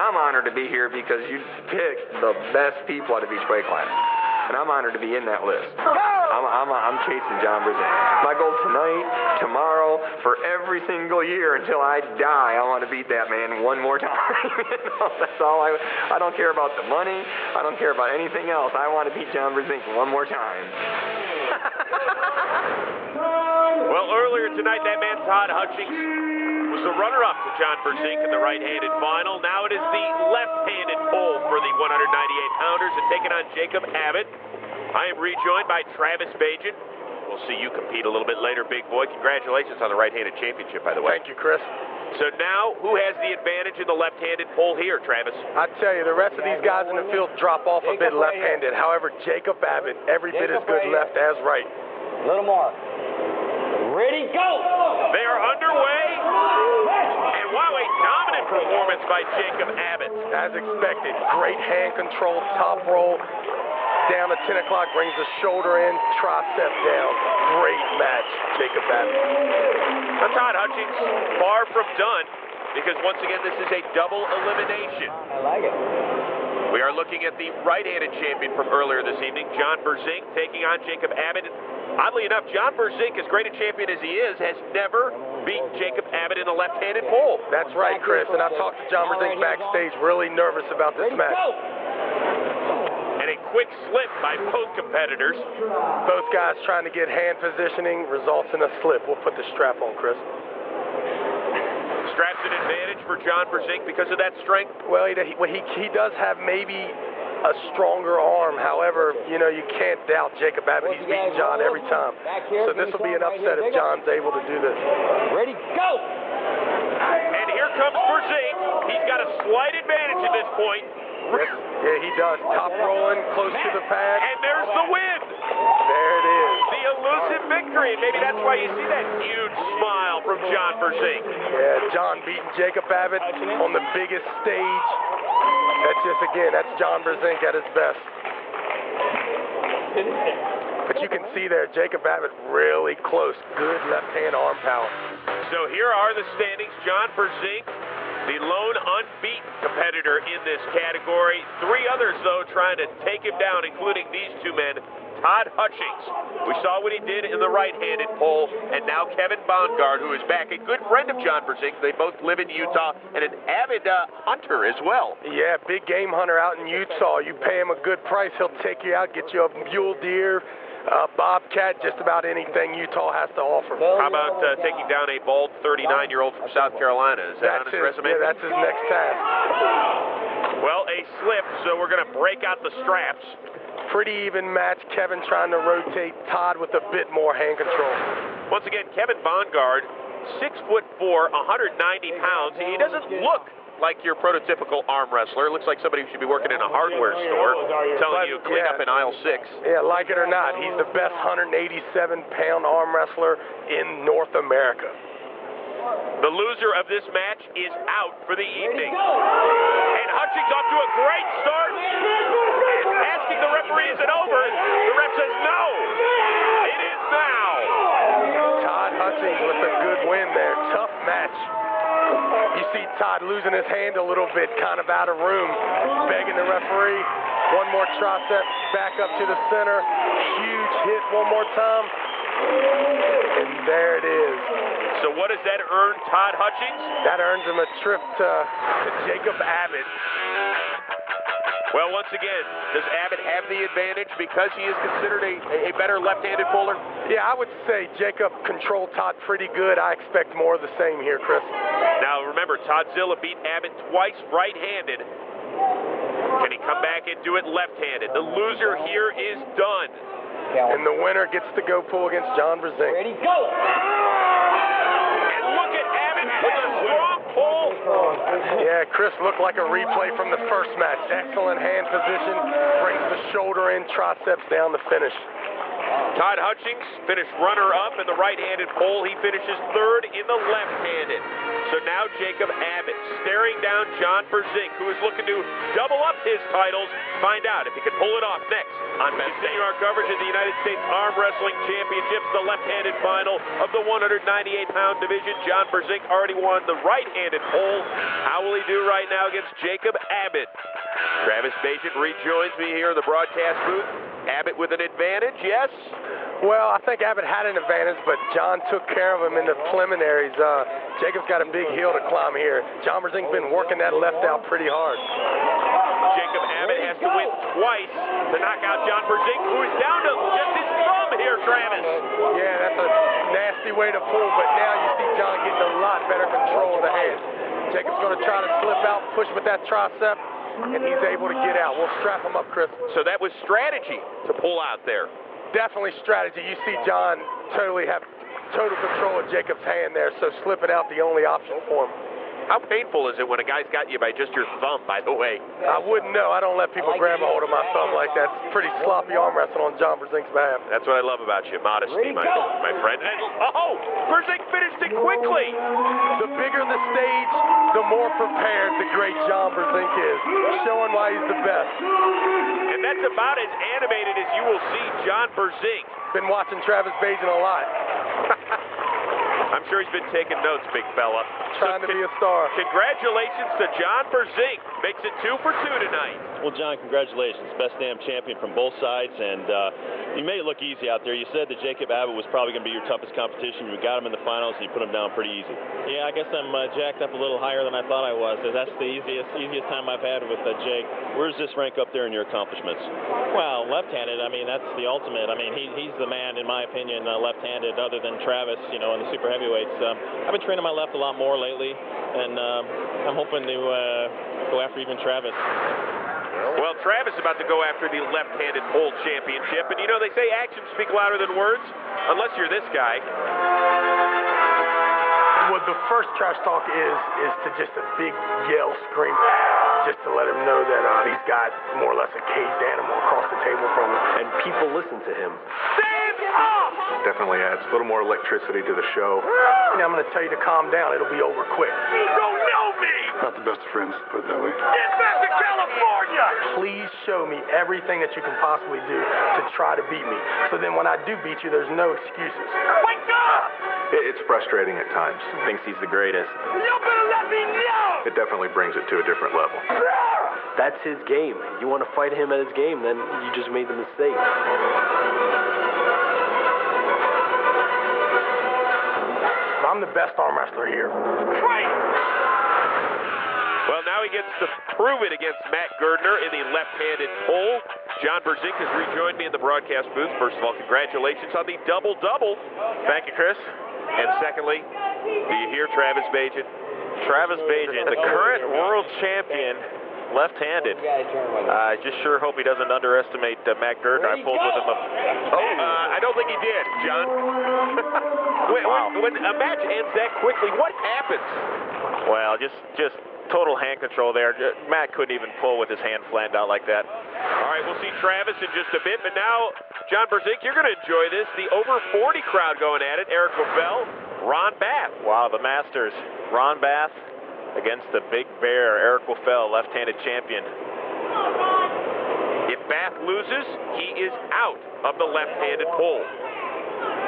I'm honored to be here because you picked the best people out of each weight class. And I'm honored to be in that list. I'm, I'm, I'm chasing John Brzenk. My goal tonight, tomorrow, for every single year until I die, I want to beat that man one more time. You know, that's all I. I don't care about the money. I don't care about anything else. I want to beat John Brzenk one more time. Well, earlier tonight, that man Todd Hutchings was the runner-up to John Brzenk in the right-handed final. Now it is the left-handed pole for the one ninety-eight pounders and taking on Jacob Abbott. I am rejoined by Travis Bagent. We'll see you compete a little bit later, big boy. Congratulations on the right-handed championship, by the way. Thank you, Chris. So now, who has the advantage in the left-handed pole here, Travis? I tell you, the rest of these guys in the field drop off a bit left-handed. However, Jacob Abbott, every bit as good left as right. A little more. Ready, go! They are underway. And wow, a dominant performance by Jacob Abbott. As expected, great hand control, top roll. Down at ten o'clock, brings the shoulder in, tricep down. Great match, Jacob Abbott. Now, Todd Hutchings, far from done, because once again, this is a double elimination. I like it. We are looking at the right-handed champion from earlier this evening, John Brzenk, taking on Jacob Abbott. Oddly enough, John Brzenk, as great a champion as he is, has never beat Jacob Abbott in a left-handed pole. That's right, Chris, and I talked to John Brzenk backstage, really nervous about this match. And a quick slip by both competitors. Both guys trying to get hand positioning results in a slip. We'll put the strap on, Chris. Strap's an advantage for John Brzenk because of that strength? Well, he, he, he does have maybe a stronger arm. However, you know, you can't doubt Jacob Abbott. He's beaten John every time. So this will be an upset if John's able to do this. Ready, go! And here comes Brzenk. He's got a slight advantage at this point. Yes. Yeah, he does. Top rolling, close to the pad. And there's the win. There it is. The elusive victory. And maybe that's why you see that huge smile from John Brzenk. Yeah, John beating Jacob Abbott on the biggest stage. That's just, again, that's John Brzenk at his best. But you can see there, Jacob Abbott really close. Good left-hand arm power. So here are the standings. John Brzenk, the lone unbeaten competitor in this category. Three others, though, trying to take him down, including these two men. Todd Hutchings, we saw what he did in the right-handed pole, and now Kevin Bongard, who is back, a good friend of John Brzenk. They both live in Utah, and an avid uh, hunter as well. Yeah, big game hunter out in Utah. You pay him a good price, he'll take you out, get you a mule deer, Uh, bobcat, just about anything Utah has to offer. How about uh, taking down a bald thirty-nine-year-old from South Carolina? Is that that's on his, his resume? Yeah, that's his next task. Well, a slip, so we're going to break out the straps. Pretty even match. Kevin trying to rotate Todd with a bit more hand control. Once again, Kevin Bongard, six foot four, one hundred ninety pounds. He doesn't look like your prototypical arm wrestler. It looks like somebody who should be working in a hardware store telling you clean yeah, up in aisle six. Yeah, like it or not, he's the best one hundred eighty-seven pound arm wrestler in North America. The loser of this match is out for the evening. And Hutchings off to a great start. Asking the referee, is it over? The ref says no. It is now. Todd Hutchings with a good win there. Tough match. You see Todd losing his hand a little bit, kind of out of room, begging the referee. One more tricep, back up to the center. Huge hit one more time. And there it is. So what does that earn Todd Hutchings? That earns him a trip to, to Jacob Abbott. Well, once again, does Abbott have the advantage because he is considered a, a better left-handed bowler? Yeah, I would say Jacob controlled Todd pretty good. I expect more of the same here, Chris. Now, remember, Toddzilla beat Abbott twice right-handed. Can he come back and do it left-handed? The loser here is done. And the winner gets to go pull against John Brzenk. Ready, go! And look at Abbott with a strong pull. Yeah, Chris looked like a replay from the first match. Excellent hand position, brings the shoulder in, triceps down to finish. Todd Hutchings finished runner-up in the right-handed pole. He finishes third in the left-handed. So now Jacob Abbott staring down John Brzenk, who is looking to double up his titles. Find out if he can pull it off next on Best Damn. Continue our coverage of the United States Arm Wrestling Championships, the left-handed final of the one ninety-eight pound division. John Brzenk already won the right-handed pole. How will he do right now against Jacob Abbott? Travis Bagent rejoins me here in the broadcast booth. Abbott with an advantage, yes? Well, I think Abbott had an advantage, but John took care of him in the preliminaries. Uh, Jacob's got a big hill to climb here. John Brzenk's been working that left out pretty hard. Jacob Abbott has to win twice to knock out John Brzenk, who is down to just his thumb here, Travis. Yeah, that's a nasty way to pull, but now you see John getting a lot better control of the hand. Jacob's going to try to slip out, push with that tricep, and he's able to get out. We'll strap him up, Chris. So that was strategy to pull out there. Definitely strategy. You see John totally have total control of Jacob's hand there, so slipping out the only option for him. How painful is it when a guy's got you by just your thumb, by the way? I wouldn't know. I don't let people grab a hold of my thumb like that. It's pretty sloppy arm wrestling on John Brzenk's behalf. That's what I love about you. Modesty, my, my friend. And, oh, Brzenk finished it quickly. The bigger the stage, the more prepared the great John Brzenk is, showing why he's the best. And that's about as animated as you will see John Brzenk. Been watching Travis Bagent a lot. I'm sure he's been taking notes, big fella. Trying so to be a star. Congratulations to John Brzenk. Makes it two for two tonight. Well, John, congratulations. Best damn champion from both sides. And uh, you made it look easy out there. You said that Jacob Abbott was probably going to be your toughest competition. You got him in the finals, and you put him down pretty easy. Yeah, I guess I'm uh, jacked up a little higher than I thought I was. That's the easiest easiest time I've had with uh, Jake. Where's this rank up there in your accomplishments? Well, left-handed, I mean, that's the ultimate. I mean, he, he's the man, in my opinion, uh, left-handed, other than Travis, you know, in the super heavy. Um, I've been training my left a lot more lately, and um, I'm hoping to uh, go after even Travis. Well, Travis is about to go after the left-handed pole championship, and you know they say actions speak louder than words, unless you're this guy. Well, the first trash talk is is to just a big yell, scream, just to let him know that uh, he's got more or less a caged animal across the table from him, and people listen to him. Definitely adds a little more electricity to the show. Now I'm going to tell you to calm down. It'll be over quick. You don't know me! Not the best of friends, put it that way. Get back to California! Please show me everything that you can possibly do to try to beat me. So then when I do beat you, there's no excuses. Wake up! It's frustrating at times. Thinks he's the greatest. You better let me know! It definitely brings it to a different level. That's his game. You want to fight him at his game, then you just made the mistake. I'm the best arm wrestler here. Great. Well, now he gets to prove it against Matt Girdner in the left-handed pole. John Brzenk has rejoined me in the broadcast booth. First of all, congratulations on the double-double. Thank you, Chris. And secondly, do you hear Travis Bagent? Travis Bagent, the current world champion, left-handed. I uh, just sure hope he doesn't underestimate uh, Matt Girdner. I pulled with him up. Oh, uh, I don't think he did, John. When, wow. when, when a match ends that quickly, what happens? Well, just just total hand control there. Matt couldn't even pull with his hand flattened out like that. All right, we'll see Travis in just a bit. But now, John Brzenk, you're going to enjoy this. The over forty crowd going at it. Eric Woelfel, Ron Bath. Wow, the Masters. Ron Bath against the Big Bear. Eric Woelfel, left-handed champion. If Bath loses, he is out of the left-handed pole.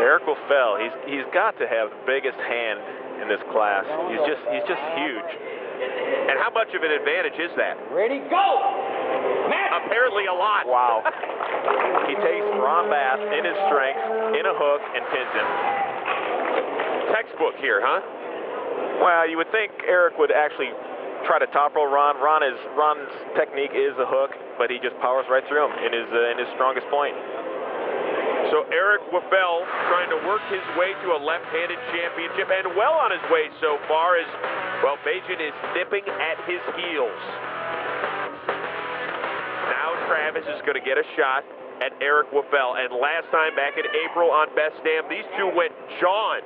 Eric Woelfel, he's he's got to have the biggest hand in this class. He's just he's just huge. And how much of an advantage is that? Ready, go! Matt. Apparently a lot. Wow. He takes Ron Bath in his strength, in a hook, and pins him. Textbook here, huh? Well, you would think Eric would actually try to top roll Ron. Ron is Ron's technique is a hook, but he just powers right through him in his uh, in his strongest point. So Eric Woelfel trying to work his way to a left-handed championship, and well on his way so far as, well, Bagent is nipping at his heels. Now Travis is going to get a shot at Eric Woelfel, and last time back in April on Best Damn, these two went John.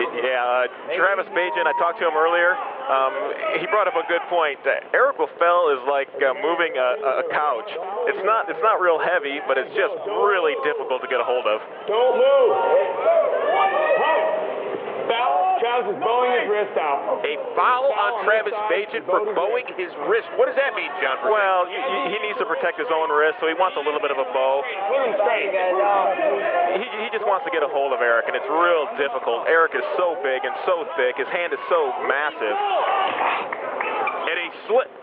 Yeah, uh, Travis Bagent, I talked to him earlier. Um, he brought up a good point. Uh, Eric Woelfel is like uh, moving a, a couch. It's not it's not real heavy, but it's just really difficult to get a hold of. Don't move. Foul. Travis is bowing his wrist out. A foul on Travis Bagent for bowing his wrist. What does that mean, John? Well, you, you, he needs to protect his own wrist, so he wants a little bit of a bow. He, he just wants to get a hold of Eric, and it's real difficult. Eric is so big and so thick. His hand is so massive. And he slipped.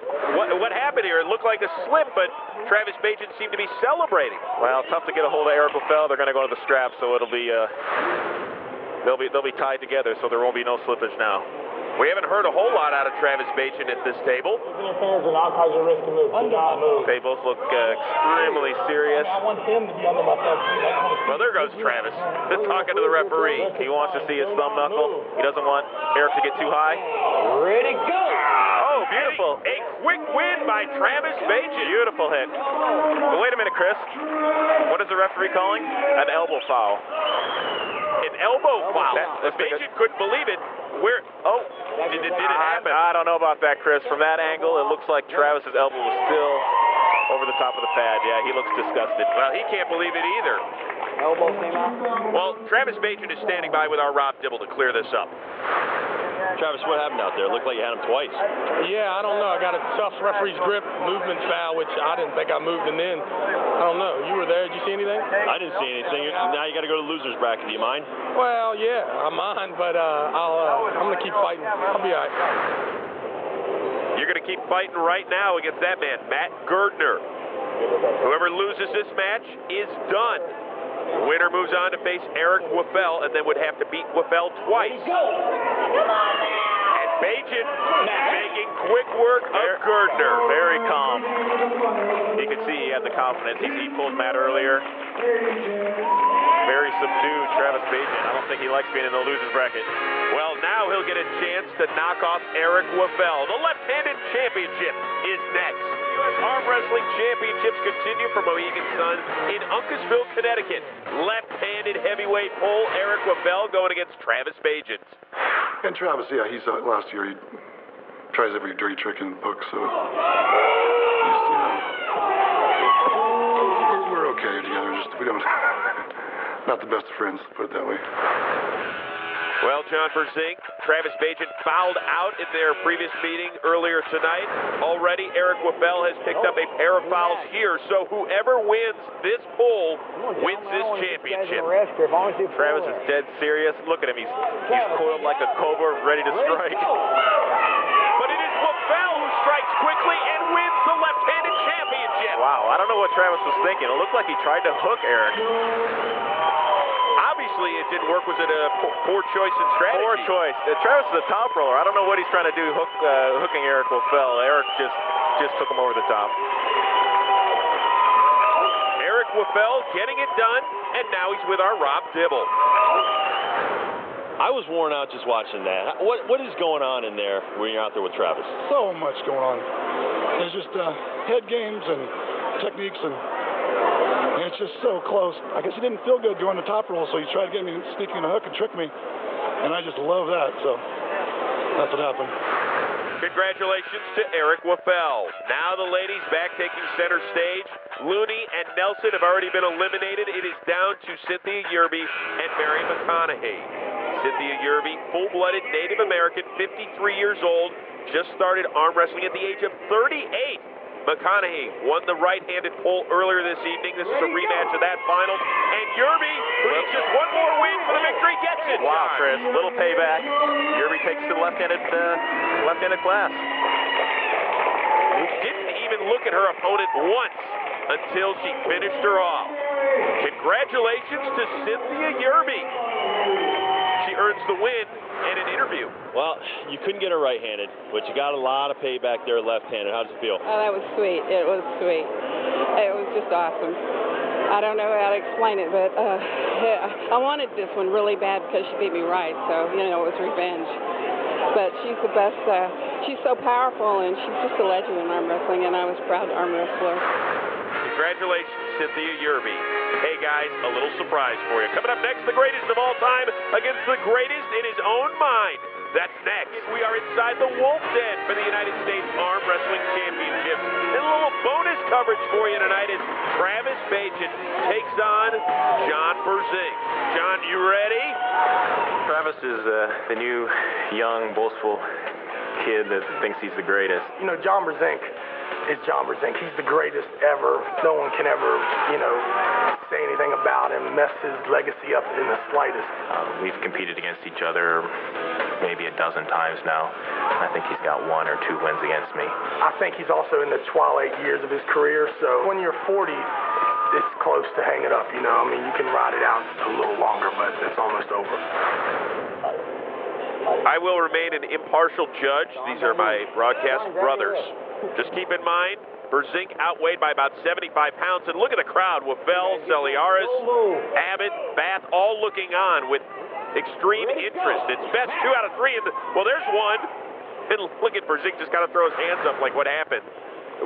What, what happened here? It looked like a slip, but Travis Bagent seemed to be celebrating. Well, tough to get a hold of Eric Woelfel. They're going to go to the strap, so it'll be... Uh, They'll be, they'll be tied together, so there won't be no slippage now. We haven't heard a whole lot out of Travis Bagent at this table. They both look uh, extremely serious. Well, there goes Travis. He's talking to the referee. He wants to see his thumb knuckle. He doesn't want Eric to get too high. Ready, go! Oh, beautiful. A quick win by Travis Bagent. Beautiful hit. But wait a minute, Chris. What is the referee calling? An elbow foul. An elbow foul. That, Bagent couldn't believe it. Where? Oh, did it, did it happen? I don't know about that, Chris. From that angle, it looks like Travis's elbow was still over the top of the pad. Yeah, he looks disgusted. Well, he can't believe it either. Elbow came out. Well, Travis Bagent is standing by with our Rob Dibble to clear this up. Travis, what happened out there? It looked like you had him twice. Yeah, I don't know. I got a tough referee's grip movement foul, which I didn't think I moved, and then, I don't know. You were there. Did you see anything? I didn't see anything. Now you got to go to the loser's bracket. Do you mind? Well, yeah, I mind, but uh, I'll, uh, I'm going to keep fighting. I'll be all right. You're going to keep fighting right now against that man, Matt Girdner. Whoever loses this match is done. The winner moves on to face Eric Woelfel, and then would have to beat Woelfel twice. Go. And Bagent making quick work of Girdner. Very calm. You can see he had the confidence. He pulled Matt earlier. Very subdued, Travis Bagent. I don't think he likes being in the loser's bracket. Well, now he'll get a chance to knock off Eric Woelfel. The left-handed championship is next. Arm Wrestling Championships continue for Mohegan Sun in Uncasville, Connecticut. Left-handed heavyweight pole Eric Woelfel going against Travis Bagent. And Travis, yeah, he's uh, last year he tries every dirty trick in the book, so he's, you know, we're okay together. Just we don't, not the best of friends, put it that way. Well, John Brzenk, Travis Bagent fouled out in their previous meeting earlier tonight. Already, Eric Woelfel has picked up a pair of fouls here, so whoever wins this poll wins this championship. Travis is dead serious. Look at him. He's, he's coiled like a cobra, ready to strike. But it is Woelfel who strikes quickly and wins the left-handed championship. Wow, I don't know what Travis was thinking. It looked like he tried to hook Eric. Obviously, it didn't work. Was it a poor choice in strategy? Poor choice. Uh, Travis is a top roller. I don't know what he's trying to do, hook, uh, hooking Eric Woelfel. Eric just, just took him over the top. Eric Woelfel getting it done, and now he's with our Rob Dibble. I was worn out just watching that. What What is going on in there when you're out there with Travis? So much going on. There's just uh, head games and techniques and... It's just so close. I guess he didn't feel good doing the top roll, so he tried to get me sneaking a hook and trick me, and I just love that, so that's what happened. Congratulations to Eric Woelfel. Now the ladies back taking center stage. Looney and Nelson have already been eliminated. It is down to Cynthia Yerby and Mary McConnaughey. Cynthia Yerby, full-blooded Native American, fifty-three years old, just started arm wrestling at the age of thirty-eight. McConnaughey won the right-handed pole earlier this evening. This is a rematch of that final. And Yerby, who needs just one more win for the victory, gets it. Wow, Chris, little payback. Yerby takes the left-handed uh, left-handed glass. He didn't even look at her opponent once until she finished her off. Congratulations to Cynthia Yerby. She earns the win. In an interview. Well, you couldn't get her right-handed, but you got a lot of payback there left-handed. How does it feel? Oh, that was sweet. It was sweet. It was just awesome. I don't know how to explain it, but uh, yeah, I wanted this one really bad because she beat me right, so, you know, it was revenge. But she's the best. Uh, she's so powerful, and she's just a legend in arm wrestling, and I was proud arm wrestler. Congratulations, Cynthia Yerby. Hey guys, a little surprise for you. Coming up next, the greatest of all time against the greatest in his own mind. That's next. We are inside the Wolf Den for the United States Arm Wrestling Championships. And a little bonus coverage for you tonight as Travis Bagent takes on John Brzenk. John, you ready? Travis is uh, the new, young, boastful kid that thinks he's the greatest. You know, John Brzenk is John Brzenk. He's the greatest ever. No one can ever, you know, say anything about him, mess his legacy up in the slightest. Uh, we've competed against each other maybe a dozen times now. I think he's got one or two wins against me. I think he's also in the twilight years of his career, so when you're forty, it's close to hanging up, you know. I mean, you can ride it out a little longer, but it's almost over. I will remain an impartial judge. These are my broadcast brothers. Just keep in mind, Brzenk outweighed by about seventy-five pounds. And look at the crowd. Woelfel, Selearis, Abbott, Bath, all looking on with extreme interest. It's best two out of three. In the, well, there's one. And look at Brzenk just kind of throw his hands up like, what happened?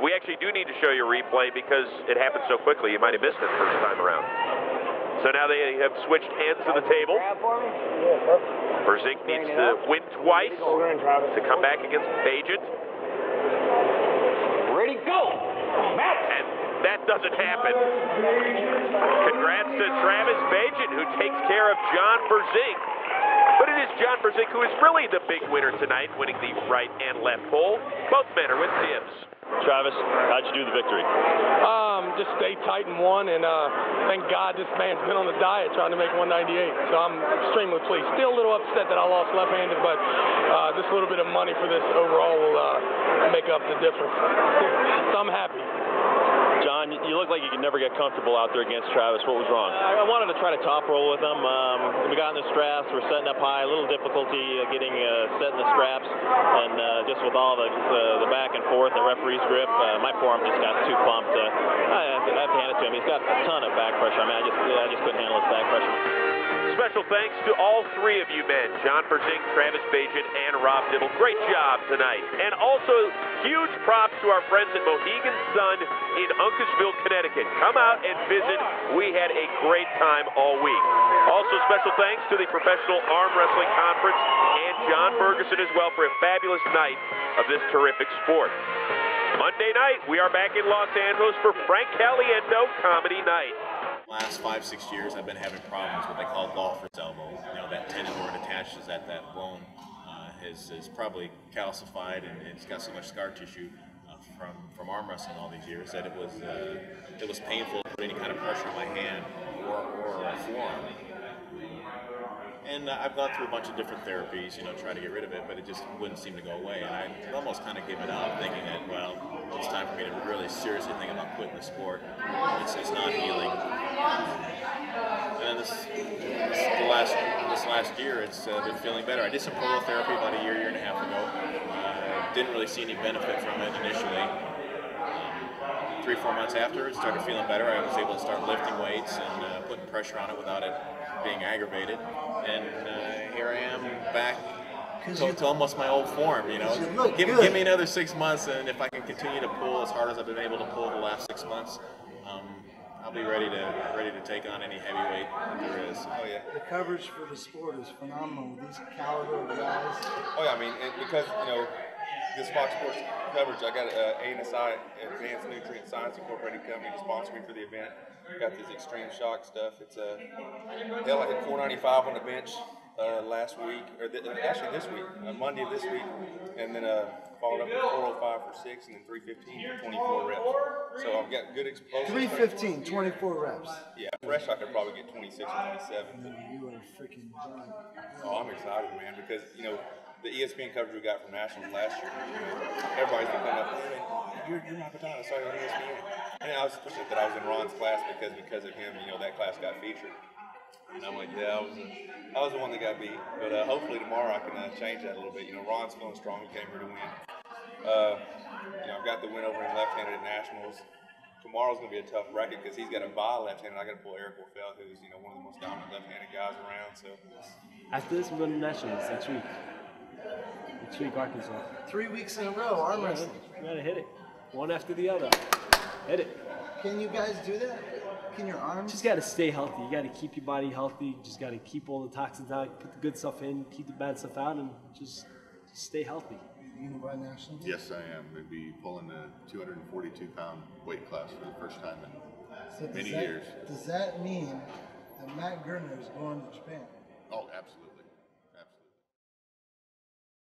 We actually do need to show you a replay because it happened so quickly. You might have missed it the first time around. So now they have switched ends of the table. Brzenk needs to win twice to come back against Bagent. Ready, go! And that doesn't happen. Congrats to Travis Bagent, who takes care of John Brzenk. But it is John Brzenk who is really the big winner tonight, winning the right and left pole. Both men are with dibs. Travis, how'd you do the victory? Um, just stayed tight and won, and uh, thank God this man's been on the diet trying to make one ninety-eight, so I'm extremely pleased. Still a little upset that I lost left-handed, but uh, this little bit of money for this overall will uh, make up the difference, so I'm happy. John, you look like you could never get comfortable out there against Travis. What was wrong? I wanted to try to top roll with him. Um, we got in the straps. We're setting up high. A little difficulty uh, getting uh, set in the straps. And uh, just with all the, the, the back and forth, the referee's grip, uh, my forearm just got too pumped. Uh, I, I have to hand it to him. He's got a ton of back pressure. I mean, I just, I just couldn't handle his back pressure. Special thanks to all three of you men, John Brzenk, Travis Bagent, and Rob Dibble. Great job tonight. And also, huge props to our friends at Mohegan Sun in Uncasville, Connecticut. Come out and visit. We had a great time all week. Also, special thanks to the Professional Arm Wrestling Conference and John Burgeson as well for a fabulous night of this terrific sport. Monday night, we are back in Los Angeles for Frank Caliendo Comedy Night. Last five, six years, I've been having problems with what they call golfer's elbow. You know, that tendon where it attaches at that bone uh, is, is probably calcified, and it's got so much scar tissue From, from arm wrestling all these years that it was uh, it was painful to put any kind of pressure on my hand or, or my forearm. And uh, I've gone through a bunch of different therapies, you know, trying to get rid of it, but it just wouldn't seem to go away. And I almost kind of gave it up, thinking that, well, it's time for me to really seriously think about quitting the sport. It's, it's not healing. And this, this the last this last year, it's uh, been feeling better. I did some polo therapy about a year, year and a half ago. Didn't really see any benefit from it initially. Um, three, four months after, it started feeling better. I was able to start lifting weights and uh, putting pressure on it without it being aggravated. And uh, here I am back to, to almost my old form, you know. You give, give me another six months, and if I can continue to pull as hard as I've been able to pull the last six months, um, I'll be ready to ready to take on any heavyweight that there is. Oh yeah. The coverage for the sport is phenomenal. These caliber of guys. Oh yeah, I mean, it, because you know. This Fox Sports coverage, I got uh, A and S I, Advanced Nutrient Science Incorporated Company, to sponsor me for the event. Got this extreme shock stuff. It's uh, held like a four ninety-five on the bench uh, last week, or th actually this week, uh, Monday of this week, and then uh, followed up with four oh five for six, and then three fifteen for twenty-four reps. So I've got good explosive. three fifteen, twenty-four reps. Yeah, fresh I could probably get twenty-six or twenty-seven. You are freaking done. Oh, I'm excited, man, because you know. The E S P N coverage we got from Nationals last year, everybody's been coming up, I mean, you're, you're my baton, I saw you on E S P N. And I was pushing that I was in Ron's class because because of him, you know, that class got featured. And I'm like, yeah, I was, a, I was the one that got beat. But uh, hopefully tomorrow I can uh, change that a little bit. You know, Ron's feeling strong, he came here to win. Uh, you know, I've got the win over him left-handed at Nationals. Tomorrow's going to be a tough record because he's got to buy left-handed. I got to pull Eric Woelfel, who's, you know, one of the most dominant left-handed guys around. So after this, we're going to Nationals next week. Next week, Arkansas. Three weeks in a row, arm wrestling. You gotta hit it. One after the other. Hit it. Can you guys do that? Can your arms? Just gotta stay healthy. You gotta keep your body healthy. You just gotta keep all the toxins out, put the good stuff in, keep the bad stuff out, and just, just stay healthy. Unified National? Yes, I am. We'll be pulling the two forty-two pound weight class for the first time in so many does that, years. Does that mean that Matt Girdner is going to Japan?